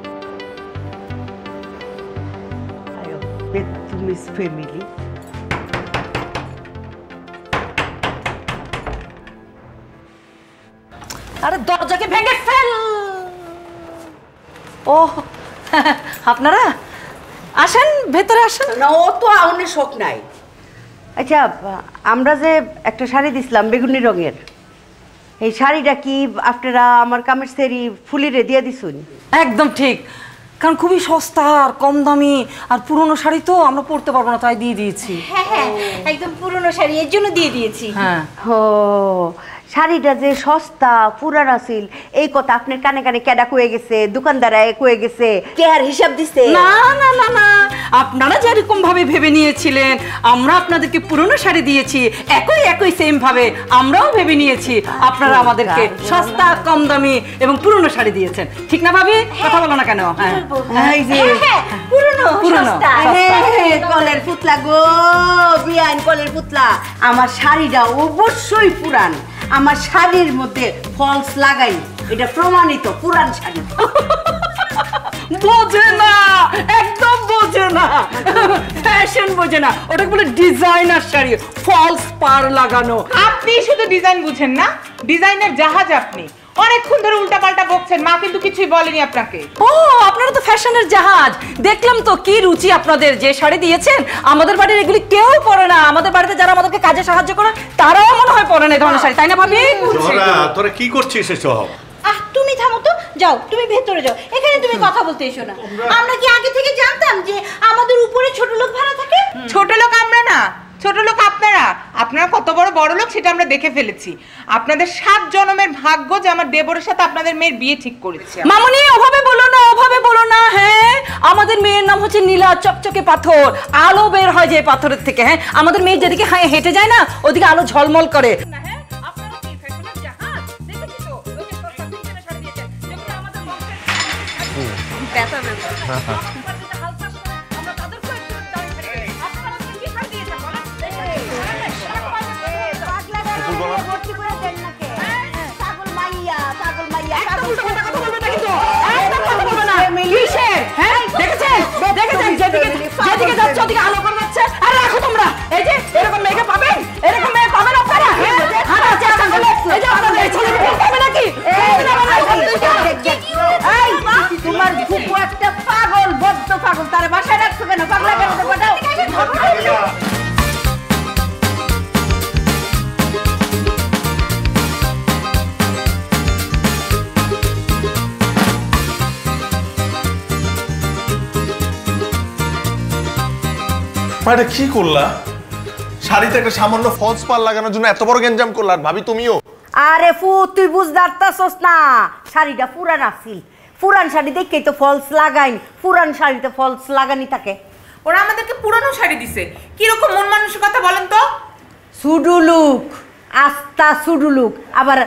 I have bet to miss family. अरे दरवाजा के भेंगे फेल। ओह, आपनारा आशन भेतरे आशन। ना वो तो आउने शौक नहीं। अच्छा, आम्रा जे एक शाड़ी दिसलाम बेगुनी रंगेर। ये शाड़ी डाकी आफ्टरा आमर कामेश तेरी फुली रेडिया दिसुन। एकदम ठीक। कारण खूबी शौस्तार, कम दामी और पुरुनो शाड़ी तो आम्रा पोर्टे पर बनाता है दी दी थी। है है, एकदम पुरुनो शाड़ी ये जुनो दी दी थी। हाँ। हो। শাড়িটা যে সস্তা পুরানা সিল এই কথা আপনি কানে কানে কেডা কয়ে গেছে দোকানদারে কয়ে গেছে কে আর হিসাব দিছে না না না না আপনারা যেরকম ভাবে ভেবে নিয়েছিলেন আমরা আপনাদেরকে পুরনো শাড়ি দিয়েছি একই একই সেম ভাবে আমরাও ভেবে নিয়েছি আপনারা আমাদেরকে সস্তা কম দামি এবং পুরনো শাড়ি দিয়েছেন ঠিক না ভাবি কথা বলো না কেন হ্যাঁ এই যে পুরনো সস্তা হ্যাঁ কলের পুতলা গো বিয়ান কলের পুতলা আমার শাড়িটা অবশ্যই পুরান আমার শাড়ির মধ্যে ফলস লাগাই এটা প্রমাণিত পুরান শাড়ি বোঝে না একদম বোঝে না ফ্যাশন বোঝে না ওটাকে বলে ডিজাইনার শাড়ি ফলস পার লাগানো আপনি শুধু ডিজাইন বুঝেন না ডিজাইনার জাহাজ আপনি অনেকক্ষণ ধরে উল্টাপাল্টা বকছেন মা কিন্তু কিছুই বলেনি আপনাকে ও আপনারা তো ফ্যাশনের জাহাজ দেখলাম তো কি রুচি আপনাদের যে শাড়ি দিয়েছেন আমাদের বাড়ির এগুলি কেউ পরে না আমাদের বাড়িতে যারা আমাদেরকে কাজে সাহায্য করে তারাও মনে হয় পরে না এই ধরনের শাড়ি তাই না ভাবি জোরা তোরা কি করছিস এসব আহ তুমি থামো তো যাও তুমি ভেতরে যাও এখানে তুমি কথা বলতে এসো না আমরা কি আগে থেকে জানতাম যে আমাদের উপরে ছোট লোক ভাড়া থাকে ছোট লোক আমরা না ছোট লোক আপনারা আপনারা কত বড় বড় লোক সেটা আমরা দেখে ফেলেছি আপনাদের সাত জনমের ভাগ্য যে আমার দেবরের সাথে আপনাদের মেয়ের বিয়ে ঠিক করেছে মামুনি ওভাবে বলো না ওভাবে বলো না হ্যাঁ আমাদের মেয়ের নাম হচ্ছে নীলা চকচকে পাথর আলো বের হয় যে পাথরের থেকে হ্যাঁ আমাদের মেয়ে যেদিকে হায় হেঁটে যায় না ওদিকে আলো ঝলমল করে পাগল বদ্ধ পাগল তার বাসায় রাখছো কেন পাগলা কেন এটা কি করলা শাড়িতে একটা সামান্য ফলস পার লাগানোর জন্য এত বড় গঞ্জাম করলা আর ভাবি তুমিও আরে ফু তুই বুঝদারতাছস না শাড়িটা পুরান আছিল পুরান শাড়ি দেখেই তো ফলস লাগাই পুরান শাড়িতে ফলস লাগানি থাকে ওরা আমাদেরকে পুরানো শাড়ি দিছে কি রকম মন মানুষের কথা বলেন তো সুডুলুক আস্তা সুডুলুক আবার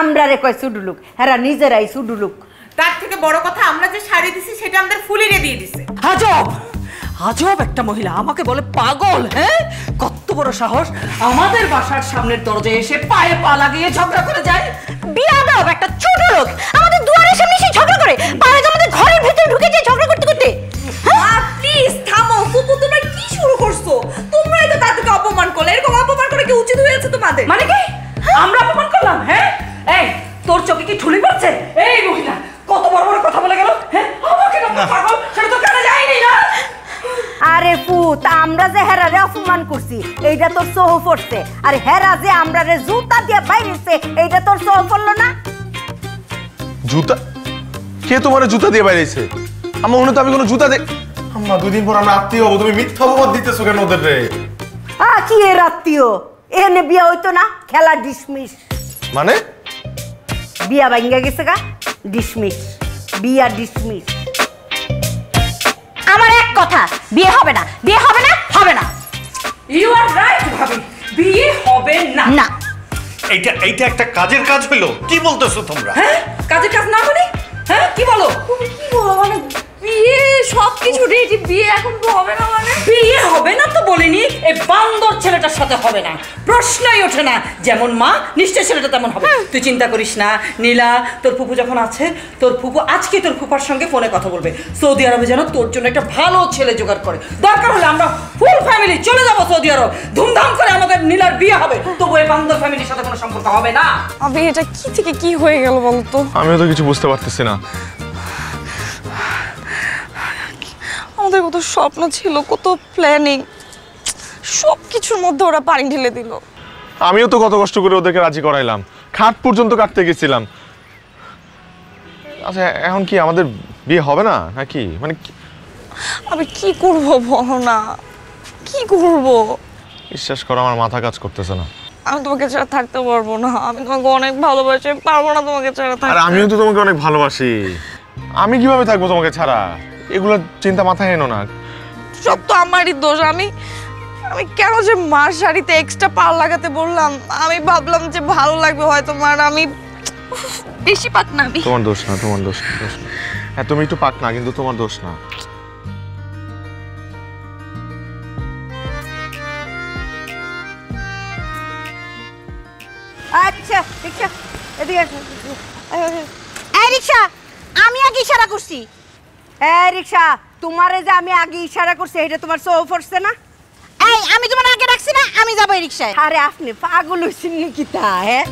আমরারে কয় সুডুলুক এরা নিজেরাই সুডুলুক তার থেকে বড় কথা আমরা যে শাড়ি দিছি সেটা আমাদের ফুলিরে দিয়ে দিছে আজব আজব একটা মহিলা আমাকে বলে পাগল হ্যাঁ কত বড় সাহস আমাদের বাসার সামনের দরজায় এসে পায়ে পা লাগিয়ে ঝগড়া করে যায় বিয়াদব একটা ছোট লোক আমাদের দুয়ারের সামনে এসে ঝগড়া করে পায়ে আমাদের ঘরের ভিতরে ঢুকে যায় ঝগড়া করতে করতে হ্যাঁ প্লিজ থামো ফুপু তোমরা কি শুরু করছো তোমরাই তো তাদেরকে অপমান করলে এরকম অপমান করে কি উচিত হয়েছে তোমাদের মানে কি আমরা অপমান করলাম হ্যাঁ এই তোর চোখে কি ঠুলি পড়ছে এই মহিলা কত বড় বড় কথা বলে গেল হ্যাঁ আমাকে না পাগল সেটা তো কানে যায়নি না আরে পুত আমরা যে হেরারে অপমান করছি এইটা তোর সহ পড়ছে আর হেরা যে আমরারে জুতা দিয়ে বাইরেছে এইটা তোর সহ পড়লো না জুতা কে তোমারে জুতা দিয়ে বাইরেছে আম্মা ওনে তো আমি কোনো জুতা দেখ আম্মা দুই দিন পর আমরা আত্মীয় হব তুমি মিথ্যা অপবাদ দিতেছো কেন ওদের রে আ কি এর আত্মীয় এনে বিয়া হইতো না খেলা ডিসমিস মানে বিয়া ভাঙা গেছে গা ডিসমিস বিয়া ডিসমিস আমার এক কথা বিয়ে হবে না বিয়ে হবে না হবে না ইউ আর রাইট ভাবি বিয়ে হবে না না এইটা এইটা একটা কাজের কাজ হলো কি বলতেছো তোমরা হ্যাঁ কাজের কাজ না মানে হ্যাঁ কি বলো তুমি কি বলো মানে বিয়ে সব কিছু রেডি বিয়ে এখন তো হবে না মানে বিয়ে হবে না তো বলিনি এই বান্দর ছেলেটার সাথে হবে না প্রশ্নই ওঠে না যেমন মা নিশ্চয় ছেলেটা তেমন হবে তুই চিন্তা করিস না নীলা তোর ফুপু যখন আছে তোর ফুপু আজকে তোর ফুপার সঙ্গে ফোনে কথা বলবে সৌদি আরবে যেন তোর জন্য একটা ভালো ছেলে জোগাড় করে দরকার হলে আমরা ফুল ফ্যামিলি চলে যাবো সৌদি আরব ধুমধাম করে আমাদের নীলার বিয়ে হবে তবু এই বান্দর ফ্যামিলির সাথে কোনো সম্পর্ক হবে না আমি এটা কি থেকে কি হয়ে গেল বলতো আমিও তো কিছু বুঝতে পারতেছি না আমাদের কত স্বপ্ন ছিল কত প্ল্যানিং সব কিছুর মধ্যে ওরা পানি ঢেলে দিল আমিও তো কত কষ্ট করে ওদেরকে রাজি করাইলাম খাট পর্যন্ত কাটতে গেছিলাম আচ্ছা এখন কি আমাদের বিয়ে হবে না নাকি মানে আমি কি করব বলো না কি করব বিশ্বাস করো আমার মাথা কাজ করতেছে না আমি তোমাকে ছাড়া থাকতে পারবো না আমি তোমাকে অনেক ভালোবাসি পারবো না তোমাকে ছাড়া থাকতে আর আমিও তো তোমাকে অনেক ভালোবাসি আমি কিভাবে থাকবো তোমাকে ছাড়া এগুলো চিন্তা মাথায় এনো না সব তো আমারই দোষ আমি আমি কেন যে মার শাড়িতে এক্সট্রা পার লাগাতে বললাম আমি ভাবলাম যে ভালো লাগবে হয়তো মার আমি বেশি পাক না আমি তোমার দোষ না তোমার দোষ দোষ না হ্যাঁ তুমি একটু পাক না কিন্তু তোমার দোষ না আচ্ছা রিকশা এদিকে এই রিকশা আমি আগে ইশারা করছি এই রিকশা তোমারে যে আমি আগে ইশারা করছি এটা তোমার চোখ পড়ছে না এই আমি তোমার আগে রাখছি না আমি যাবো এই রিকশায় আরে আপনি পাগল হইছেন নাকি তা হ্যাঁ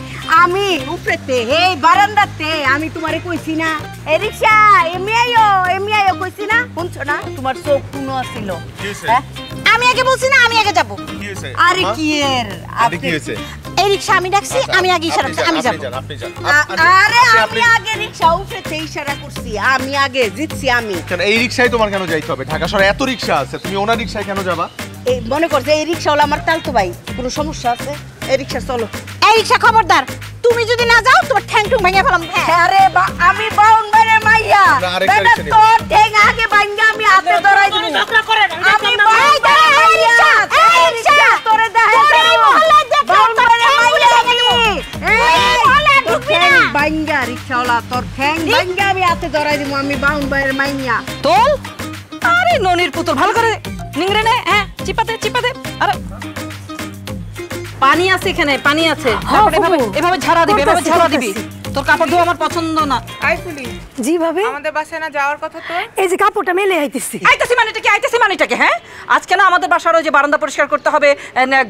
আমি উপরেতে এই বারান্দাতে আমি তোমারে কইছি না এই রিকশা এমনি আইও এমনি আইও কইছি না শুনছো না তোমার চোখ কোনো ছিল হ্যাঁ আমি আগে বলছি না আমি আগে যাবো কি হইছে আরে কি এর আরে কি হইছে এই রিকশা আমি ডাকছি আমি আগে ইশারা করছি আমি যাবো আপনি যান আরে আমি আগে রিকশা উঠেতে ইশারা করছি আমি আগে জিতছি আমি কেন এই রিকশায় তোমার কেন যাইতে হবে ঢাকা শহরে এত রিকশা আছে তুমি ওনা রিকশায় কেন যাবা এই মনে করছে এই রিকশাওয়ালা আমার তালতো ভাই কোনো সমস্যা আছে এই রিকশা চলো এই রিকশা খবরদার তুমি যদি না যাও তোমার ঠ্যাংটু ভেঙে ফেলাম আরে আমি বাউন বাইরে মাইয়া বেটা তোর ঠ্যাং আগে ভাঙা আমি হাতে ধরাই দিব ঝগড়া করে আমি ভাই এই রিকশা এই রিকশা তোরে দেখাই বাউন বাইরে মাইয়া আমি এই বলে ঢুকবি না ভাঙা রিকশাওয়ালা তোর ঠ্যাং ভাঙা আমি হাতে ধরাই দিব আমি বাউন বাইরে মাইয়া তোল আরে ননির পুতুল ভালো করে নিংড়ে নে হ্যাঁ চিপাতে চিপাতে আরে পানি আছে এখানে পানি আছে তারপরে এভাবে এভাবে ঝাড়া দিবি এভাবে ঝাড়া দিবি তোর কাপড় ধোয়া আমার পছন্দ না আইছিলি জি ভাবে আমাদের বাসা না যাওয়ার কথা তো এই যে কাপড়টা মেলে আইতেছি আইতেছি মানে এটা কি আইতেছি মানে এটা কি হ্যাঁ আজকে না আমাদের বাসার ওই যে বারান্দা পরিষ্কার করতে হবে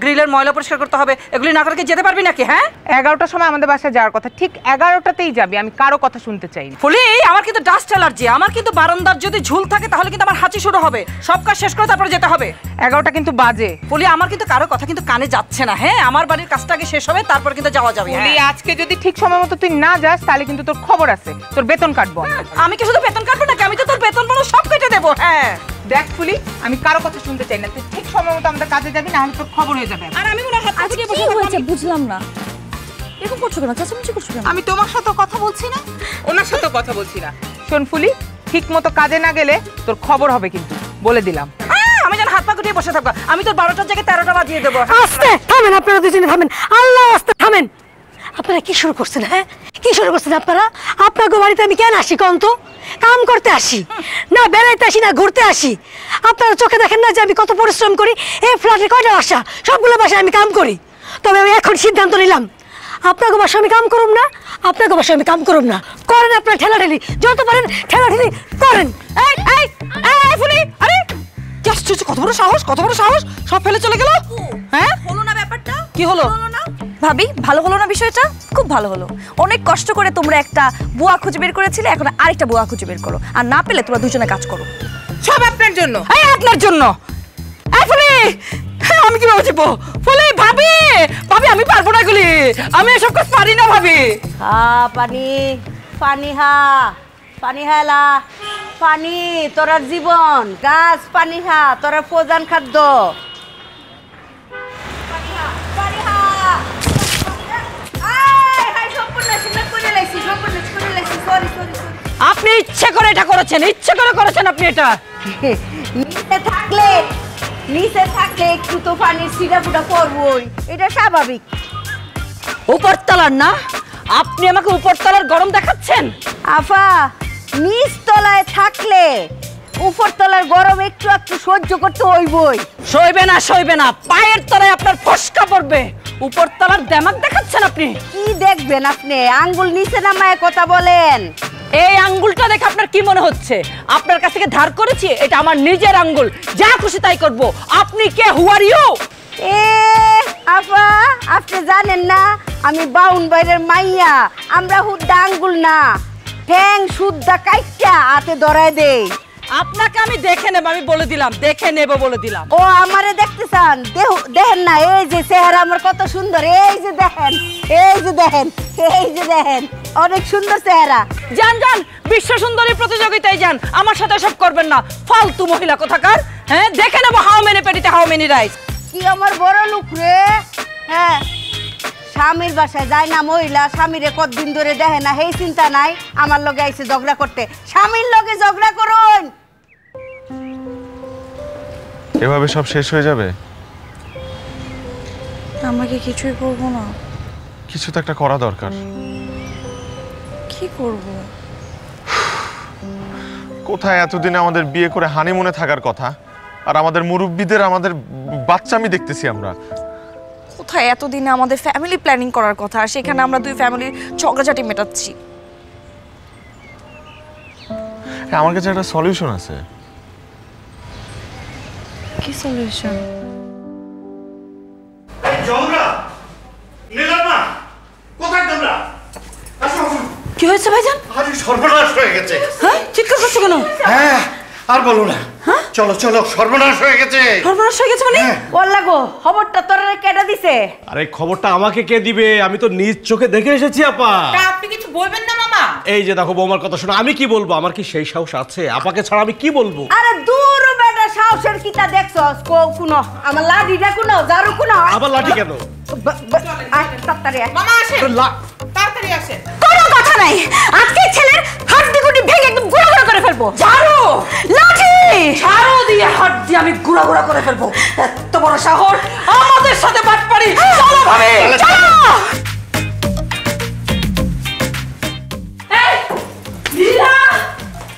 গ্রিলের ময়লা পরিষ্কার করতে হবে এগুলি না করে কি যেতে পারবি নাকি হ্যাঁ এগারোটার সময় আমাদের বাসায় যাওয়ার কথা ঠিক এগারোটাতেই যাবি আমি কারো কথা শুনতে চাই না ফুলি আমার কিন্তু ডাস্ট অ্যালার্জি আমার কিন্তু বারান্দার যদি ঝুল থাকে তাহলে কিন্তু আমার হাঁচি শুরু হবে সব কাজ শেষ করে তারপরে যেতে হবে এগারোটা কিন্তু বাজে ফুলি আমার কিন্তু কারো কথা কিন্তু কানে যাচ্ছে না হ্যাঁ আমার বাড়ির কাজটা আগে শেষ হবে তারপর কিন্তু যাওয়া যাবে ফুলি আজকে যদি ঠিক সময় মতো তুই না যাস তাহলে কিন্তু তোর খবর আছে তোর বেতন কাটবো আমি কি শুধু বেতন কাটবো নাকি আমি তো তোর বেতন বলো সব কেটে দেবো হ্যাঁ দেখ ফুলি আমি কারো কথা শুনতে চাই না তুই ঠিক সময় মতো আমাদের কাজে যাবি না হলে তোর খবর হয়ে যাবে আর আমি মনে হয় হাত দিয়ে বসে হয়েছে বুঝলাম না এরকম করছো কেন চাচামুচি করছো কেন আমি তোমার সাথে কথা বলছি না ওনার সাথে কথা বলছি না শোন ফুলি ঠিক মতো কাজে না গেলে তোর খবর হবে কিন্তু বলে দিলাম আমি যেন হাত পা গুটিয়ে বসে থাকবো আমি তোর বারোটার জায়গায় তেরোটা বাজিয়ে দেবো আস্তে থামেন আপনারা দুজনে থামেন আল্লাহ আস্তে থামেন আপনারা কি শুরু করছেন হ্যাঁ কি শুরু করছেন আপনারা আপনাকে বাড়িতে আমি কেন আসি কন্ত কাম করতে আসি না বেড়াইতে আসি না ঘুরতে আসি আপনারা চোখে দেখেন না যে আমি কত পরিশ্রম করি এই ফ্ল্যাটে কয়টা বাসা সবগুলো বাসায় আমি কাম করি তবে আমি এখন সিদ্ধান্ত নিলাম আপনাকে বাসা আমি কাম করুম না আপনাকে বাসা আমি কাম করুম না করেন আপনারা ঠেলা ঠেলি যত পারেন ঠেলা ঠেলি করেন এই এই এই ফুলি আরে কত বড় সাহস কত বড় সাহস সব ফেলে চলে গেল হ্যাঁ হলো না ব্যাপারটা কি হলো ভাবি ভালো হলো না বিষয়টা খুব ভালো হলো অনেক কষ্ট করে তোমরা একটা বুয়া খুঁজে বের করেছিলে এখন আরেকটা বুয়া খুঁজে বের করো আর না পেলে তোমরা দুজনে কাজ করো সব আপনার জন্য এই আপনার জন্য এই ফুলি আমি কি বলবো ফুলি ভাবি ভাবি আমি পারবো না গুলি আমি এসব কাজ পারি না ভাবি হা পানি পানি হা পানি হালা পানি তোরা জীবন গাছ পানি হা তোরা প্রধান খাদ্য আপনি ইচ্ছে করে এটা করেছেন ইচ্ছে করে করেছেন আপনি এটা নিচে থাকলে নিচে থাকলে একটু তো পানির ছিটাফোঁটা করবই এটা স্বাভাবিক উপরতলার না আপনি আমাকে উপরতলার গরম দেখাচ্ছেন আফা নিচতলায় থাকলে উপর উপর তলার গরম একটু একটু সহ্য করতে হইবই। সইবে না সইবে না, পায়ের তলায় আপনার ফসকা পড়বে। উপর তলার দেমাক দেখাচ্ছেন আপনি? কি দেখবেন আপনি? আঙ্গুল নিচে নামায় কথা বলেন। এই আঙ্গুলটা দেখে আপনার কি মনে হচ্ছে আপনার কাছ থেকে ধার করেছি? এটা আমার নিজের আঙ্গুল, যা খুশি তাই করব। আপনি কে? হু আর ইউ? এ আপা, আপনি জানেন না আমি বাউন বাইরের মাইয়া। আমরা হুদ্দা আঙ্গুল না, ঠ্যাং সুদ্দা কাইটা হাতে ধরায় দেই। আপনাকে আমি দেখে নেব, আমি বলে দিলাম, দেখে নেব বলে দিলাম। ও আমারে দেখতে চান? দেখেন না, এই যে চেহারা আমার কত সুন্দর, এই যে দেখেন, এই যে দেখেন, এই যে দেখেন, অনেক সুন্দর চেহারা। যান যান বিশ্ব সুন্দরী প্রতিযোগিতায় যান, আমার সাথে সব করবেন না, ফালতু মহিলা কোথাকার। হ্যাঁ দেখে নেব হাউ মেনি পেটিতে হাউ মেনি রাইস। কি আমার বড় লোক রে। হ্যাঁ স্বামীর বাসায় যায় না মহিলা, স্বামীরে কতদিন ধরে দেখে না, সেই চিন্তা নাই। আমার লগে আইসে ঝগড়া করতে, স্বামীর লগে ঝগড়া করুন। এভাবে সব শেষ হয়ে যাবে। আমাকে কিছুই করব না, কিছু তো একটা করা দরকার। কি করব? কোথায় এতদিন আমাদের বিয়ে করে হানিমুনে থাকার কথা, আর আমাদের মুরব্বীদের আমাদের বাচ্চামি দেখতেছি আমরা। কোথায় এতদিন আমাদের ফ্যামিলি প্ল্যানিং করার কথা, আর সেখানে আমরা দুই ফ্যামিলির ঝগড়াঝাটি মেটাচ্ছি। আমার কাছে একটা সলিউশন আছে। কি সলিউশন? এই জংরা নীলামা কোথায় তোমরা? আসো। কি হয়েছে ভাইজান? আরে সর্বনাশ হয়ে গেছে। হ্যাঁ চিৎকার করছো কেন? হ্যাঁ আর বলো না, চলো চলো, সর্বনাশ হয়ে গেছে। সর্বনাশ হয়ে গেছে মানে? বললা গো, খবরটা তোর কেডা দিছে? আরে খবরটা আমাকে কে দিবে, আমি তো নিজ চোখে দেখে এসেছি আপা। তা আপনি কিছু বলবেন না মামা? এই যে দেখো বৌমার কথা শোনো, আমি কি বলবো? আমার কি সেই সাহস আছে? আপাকে ছাড়া আমি কি বলবো? আরে দূর বেটা, সাহসের কিটা দেখছস? কো কোন আমার লাঠি রাখুনো, জারু কোন? আবার লাঠি কেন? আয় তাড়াতাড়ি আয় মামা, আসেন তাড়াতাড়ি আসেন। কোনো কথা নাই, আজকে ছেলের হাড়ি গুটি ভেঙে একদম গুঁড়া গুঁড়া করে ফেলবো। জারু লাঠি ছাড়ো দিয়ে হাত দিয়ে আমি গুড়া গুড়া করে ফেলবো। এত বড় শহর আমাদের সাথে বাটপাড়ি। চলো ভাবি চলো। এই নীলা,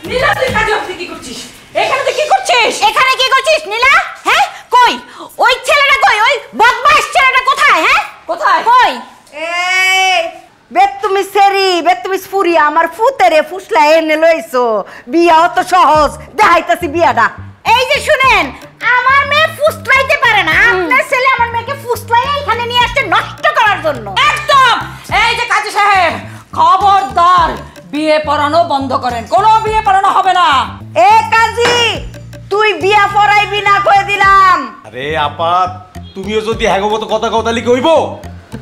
নীলা তুই কাজে অফিসে কি করছিস? এখানে তুই কি করছিস? এখানে কি করছিস নীলা? হ্যাঁ কই ওই ছেলেটা, কই ওই বদমাশ ছেলেটা কোথায়? হ্যাঁ কোথায়? কই এই বেতুমি সেরি বেতুমি ফুরি আমার ফুতেরে ফুসলা এনে লইছো। বিয়া অত সহজ দেখাইতাছি বিয়াটা। এই যে শুনেন, আমার মেয়ে ফুসলাইতে পারে না, আপনার ছেলে আমার মেয়েকে ফুসলাই এখানে নিয়ে আসছে নষ্ট করার জন্য। একদম। এই যে কাজী সাহেব, খবরদার বিয়ে পড়ানো বন্ধ করেন। কোনো বিয়ে পড়ানো হবে না। এ কাজী, তুই বিয়া পড়াইবি না কই দিলাম। আরে আপা তুমিও যদি হ্যাগবত কথা কথা লিখে হইব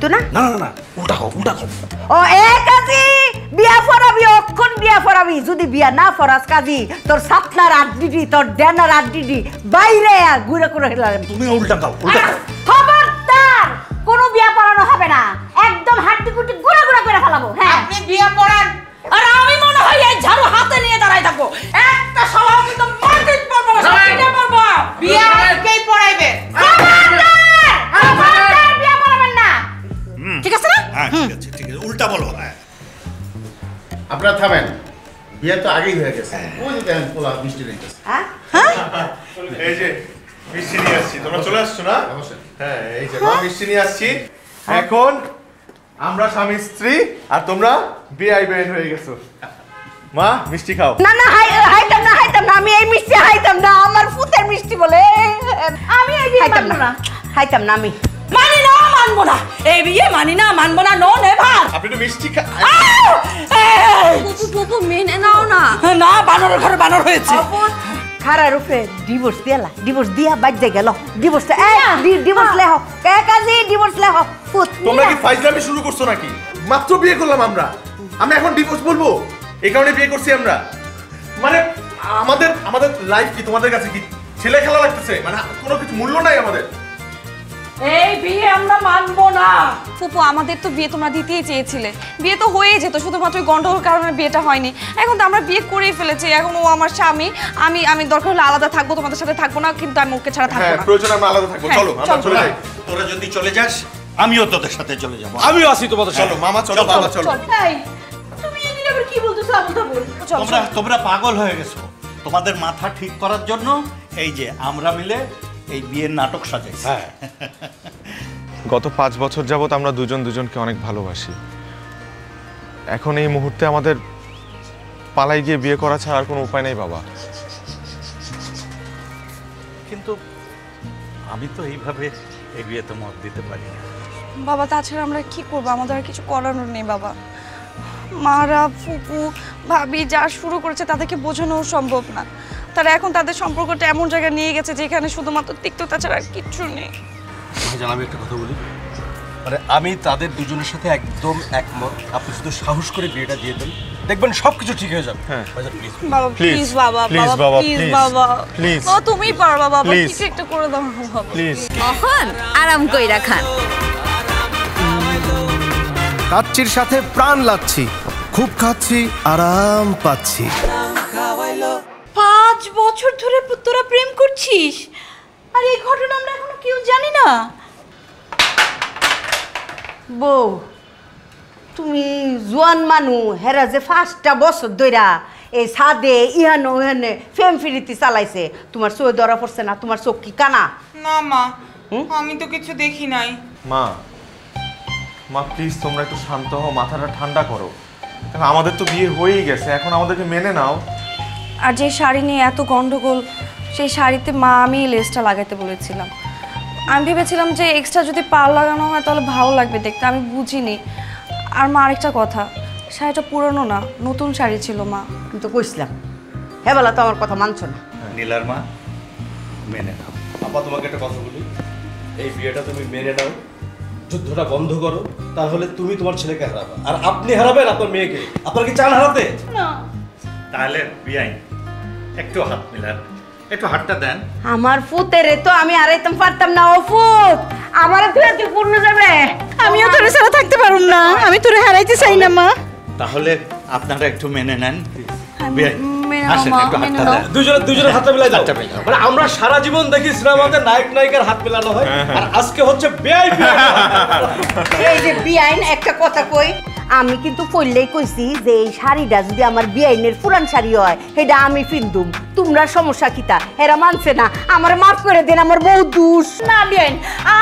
তো না? না না না, উল্টা কও উল্টা কও। ও এ কাজী, বিয়া ফরাবি অক্ষণ বিয়া ফরাবি, যদি বিয়া না ফরাস কাজী তোর সাতনার আড্ডিডি তোর ড্যানার আড্ডিডি বাইরে ঘুরে ঘুরে হেলার। তুমি উল্টা কও উল্টা কও। খবরদার, কোনো বিয়া পড়ানো হবে না, একদম হাড্ডিগুটি ঘুরে ঘুরে করে ফেলাবো। হ্যাঁ আপনি বিয়া পড়ান আর আমি মনে হয় এই ঝাড়ু হাতে নিয়ে দাঁড়ায় থাকবো। একটা সভা কিন্তু মাটিত পড়বো না, মাটিতে পড়বো। বিয়া কেই পড়াইবে? খবরদার খবরদার বিয়া পড়াবেন না। ঠিক আছে না? হ্যাঁ ঠিক আছে ঠিক আছে, উল্টা বলো। আপনারা থামেন, বিয়ে তো আগেই হয়ে গেছে। ওই যে দেখেন পোলা মিষ্টি নিয়ে আসছে। হ্যাঁ হ্যাঁ এই যে মিষ্টি নিয়ে আসছি। তোমরা চলে আসছো না? হ্যাঁ এই যে আমরা মিষ্টি নিয়ে আসছি। এখন আমরা স্বামী স্ত্রী, আর তোমরা বিআই বেন হয়ে গেছো। মা মিষ্টি খাও। না না হাই হাইতাম না হাইতাম না, আমি এই মিষ্টি হাইতাম না। আমার ফুতের মিষ্টি বলে আমি এই বিয়ে মানব না। হাইতাম না, আমি মানি না মানবো না। এই বিয়ে মানি না মানবো না। No never. আপনি তো মিষ্টি খা। তো মেনে নাও না। না বানরের ঘরে বানর হয়েছে। খারা রূপে ডিভোর্স দিলা, ডিভোর্স দিয়া বাজে গেল। ডিভোর্স এ ডিভোর্স লেও কে কাজী, ডিভোর্স লেও। ফুত তোমরা কি ফাইজলামি শুরু করছো নাকি? মাত্র বিয়ে করলাম আমরা, আমি এখন ডিভোর্স বলবো? এই কারণে বিয়ে করছি আমরা? মানে আমাদের আমাদের লাইফ কি তোমাদের কাছে কি ছেলে খেলা লাগতেছে? মানে কোনো কিছু মূল্য নাই আমাদের। এই বিয়ে আমরা মানবো না। ফুপু আমাদের তো বিয়ে তোমরা দিতেই চেয়েছিলে, বিয়ে তো হয়ে যেত, শুধুমাত্র গন্ডগোল কারণে বিয়েটা হয়নি। এখন তো আমরা বিয়ে করেই ফেলেছি। এখন ও আমার স্বামী, আমি আমি দরকার হলে আলাদা থাকবো, তোমাদের সাথে থাকবো না, কিন্তু আমি ওকে ছাড়া থাকবো না। প্রয়োজন আমরা আলাদা থাকবো। চলো আমরা চলে যাই। তোরা যদি চলে যাস আমিও তোদের সাথে চলে যাব। আমিও আসি তোমাদের সাথে। চলো মামা চলো বাবা চলো। এই তুমি এদিন আবার কি বলতেছো? আবল তাবল। তোমরা তোমরা পাগল হয়ে গেছো। তোমাদের মাথা ঠিক করার জন্য এই যে আমরা মিলে এই বিয়ের নাটক সাজাইছি। হ্যাঁ, গত পাঁচ বছর যাবত আমরা দুজন দুজনকে অনেক ভালোবাসি। এখন এই মুহূর্তে আমাদের পালাই গিয়ে বিয়ে করা ছাড়া আর কোনো উপায় নেই বাবা। কিন্তু আমি তো এইভাবে এই বিয়েতে মত দিতে পারি না বাবা। তাছাড়া আমরা কি করবো, আমাদের আর কিছু করানোর নেই বাবা। মারা ফুপু ভাবি যা শুরু করেছে তাদেরকে বোঝানো সম্ভব না। তারা এখন তাদের সম্পর্কটা এমন জায়গায় নিয়ে গেছে যেখানে শুধুমাত্র তিক্ততা ছাড়া আর কিচ্ছু নেই। আমি একটা কথা বলি, মানে আমি তাদের দুজনের সাথে একদম একমত। আপনি শুধু সাহস করে বিয়েটা দিয়ে দেন, দেখবেন সবকিছু ঠিক হয়ে যাবে। হ্যাঁ বাবা, প্লিজ বাবা, প্লিজ বাবা, প্লিজ বাবা, প্লিজ ও তুমি পারবা বাবা, কিছু একটা করে দাও বাবা প্লিজ। এখন আরাম কইরা খান। কাচ্চির সাথে প্রাণ লাচ্ছি, খুব খাচ্ছি আরাম পাচ্ছি। পাঁচ বছর ধরে তোরা প্রেম করছিস আর এই ঘটনা আমরা এখনো কেউ জানি না। বউ তুমি জোয়ান মানুষ, হেরা যে পাঁচটা বছর ধরা এই সাদে ইহানো ইহানে ফেম ফিরিতি চালাইছে, তোমার চোখ ধরা পড়ছে না? তোমার চোখ কি কানা? না মা, আমি তো কিছু দেখি নাই। মা মা প্লিজ তোমরা একটু শান্ত হও, মাথাটা ঠান্ডা করো। কারণ আমাদের তো বিয়ে হয়েই গেছে, এখন আমাদেরকে মেনে নাও। আর যে শাড়ি নিয়ে এত গন্ডগোল, সেই শাড়িতে মা আমি লেসটা লাগাতে বলেছিলাম। আমি ভেবেছিলাম যে এক্সট্রা যদি পাল লাগানো হয় তাহলে ভালো লাগবে দেখতে, আমি বুঝিনি। আর মা আরেকটা কথা, শাড়িটা পুরনো না, নতুন শাড়ি ছিল মা। কিন্তু কইছিলাম, হ্যাঁ বলা তো আমার কথা মানছো না। নীলার মা মেনে নাও। আপা তোমাকে একটা কথা বলি, এই বিয়েটা তুমি মেনে নাও, যুদ্ধটা বন্ধ করো, তাহলে তুমি তোমার ছেলেকে হারাবা আর আপনি হারাবেন আপনার মেয়েকে। আপনার কি চান হারাতে? না। তাহলে বিয়াই একটু হাত মিলান, একটু হাতটা দেন। আমার ফুতেরে তো আমি হারাইতাম পারতাম না। ও ফুত আমারে তুই তুই পূর্ণ যাবে, আমিও তোর সাথে থাকতে পারুম না, আমি তোরে হারাইতে চাই না মা। তাহলে আপনারা একটু মেনে নেন বিয়াই। আমরা সারা জীবন দেখি সিনেমাতে নায়ক নায়িকার হাত মেলানো হয়, আর আজকে হচ্ছে একটা কথা কই, আমি কিন্তু কইলেই কইছি যে এই শাড়িটা যদি আমার বিআইনের পুরান শাড়ি হয় সেটা আমি পিনদুম। তোমরা সমস্যা কিতা? এরা মানছে না, আমার মাফ করে দেন, আমার বহুত দোষ। না বিআইন,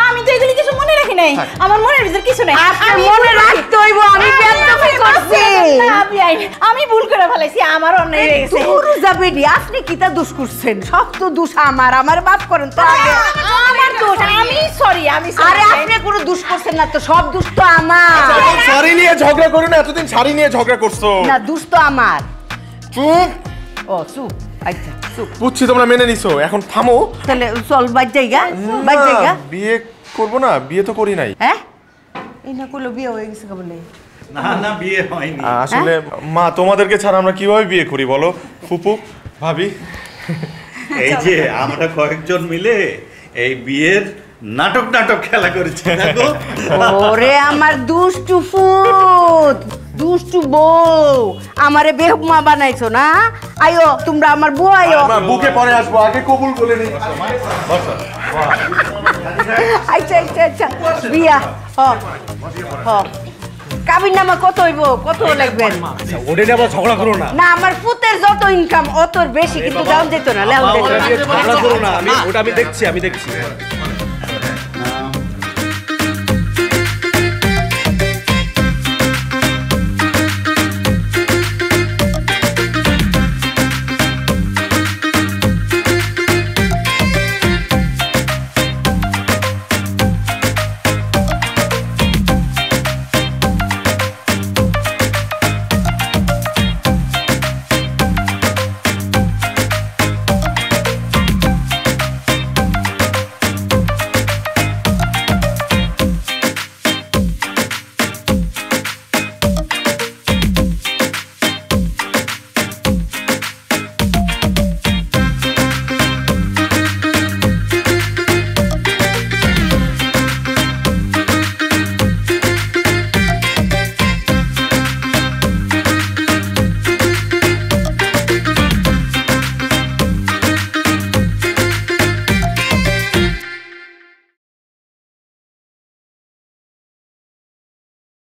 আমি তো এগুলি কিছু মনে রাখি নাই, আমার মনের ভিতর কিছু নাই। আপনার মনে রাখতে হইব, আমি ব্যর্থই করছি। না বিআইন, আমি ভুল করে ফেলেছি, আমার অন্যায় হয়ে গেছে। পুরো যাবে ডি, আপনি কিতা দোষ করছেন? সব তো দোষ আমার, আমার মাফ করেন তো। আমার দোষ, আমি সরি, আমি সরি। আরে আপনি কোনো দোষ করছেন না তো, সব দোষ তো আমার। সরি নিয়ে ঝগড়া করো না, এতদিন শাড়ি নিয়ে ঝগড়া করছো। না দোষ তো আমার। চুপ। ও চুপ। আচ্ছা চুপ। বুঝছি তোমরা মেনে নিছো, এখন থামো। তাহলে চল বাইরে যাইগা, বাইরে যাইগা। বিয়ে করব না, বিয়ে তো করি নাই। হ্যাঁ? এই না কইলো বিয়ে হয়ে গেছে কেবল। না না বিয়ে হয়নি। আসলে মা তোমাদেরকে ছাড়া আমরা কিভাবে বিয়ে করি বলো? ফুপু ভাবি এই যে আমরা কয়েকজন মিলে এই বিয়ের নাটক নাটক খেলা করেছি। ওরে আমার দুষ্টু ফুট, দুষ্টু বউ, আমারে বেহুক মা বানাইছো না? আয়ো তোমরা আমার বউ, আয়ো। বুকে পরে আসবো, আগে কবুল করে নি। আচ্ছা আচ্ছা আচ্ছা বিয়া হ হ। কাবিন নামা কত হইব, কত লাগবেন? ওরে না আবার ঝগড়া করো না। না আমার পুতের যত ইনকাম অতর বেশি, কিন্তু দাম দিত না, লাভ দিত না। ঝগড়া করো না, আমি ওটা আমি দেখছি, আমি দেখছি।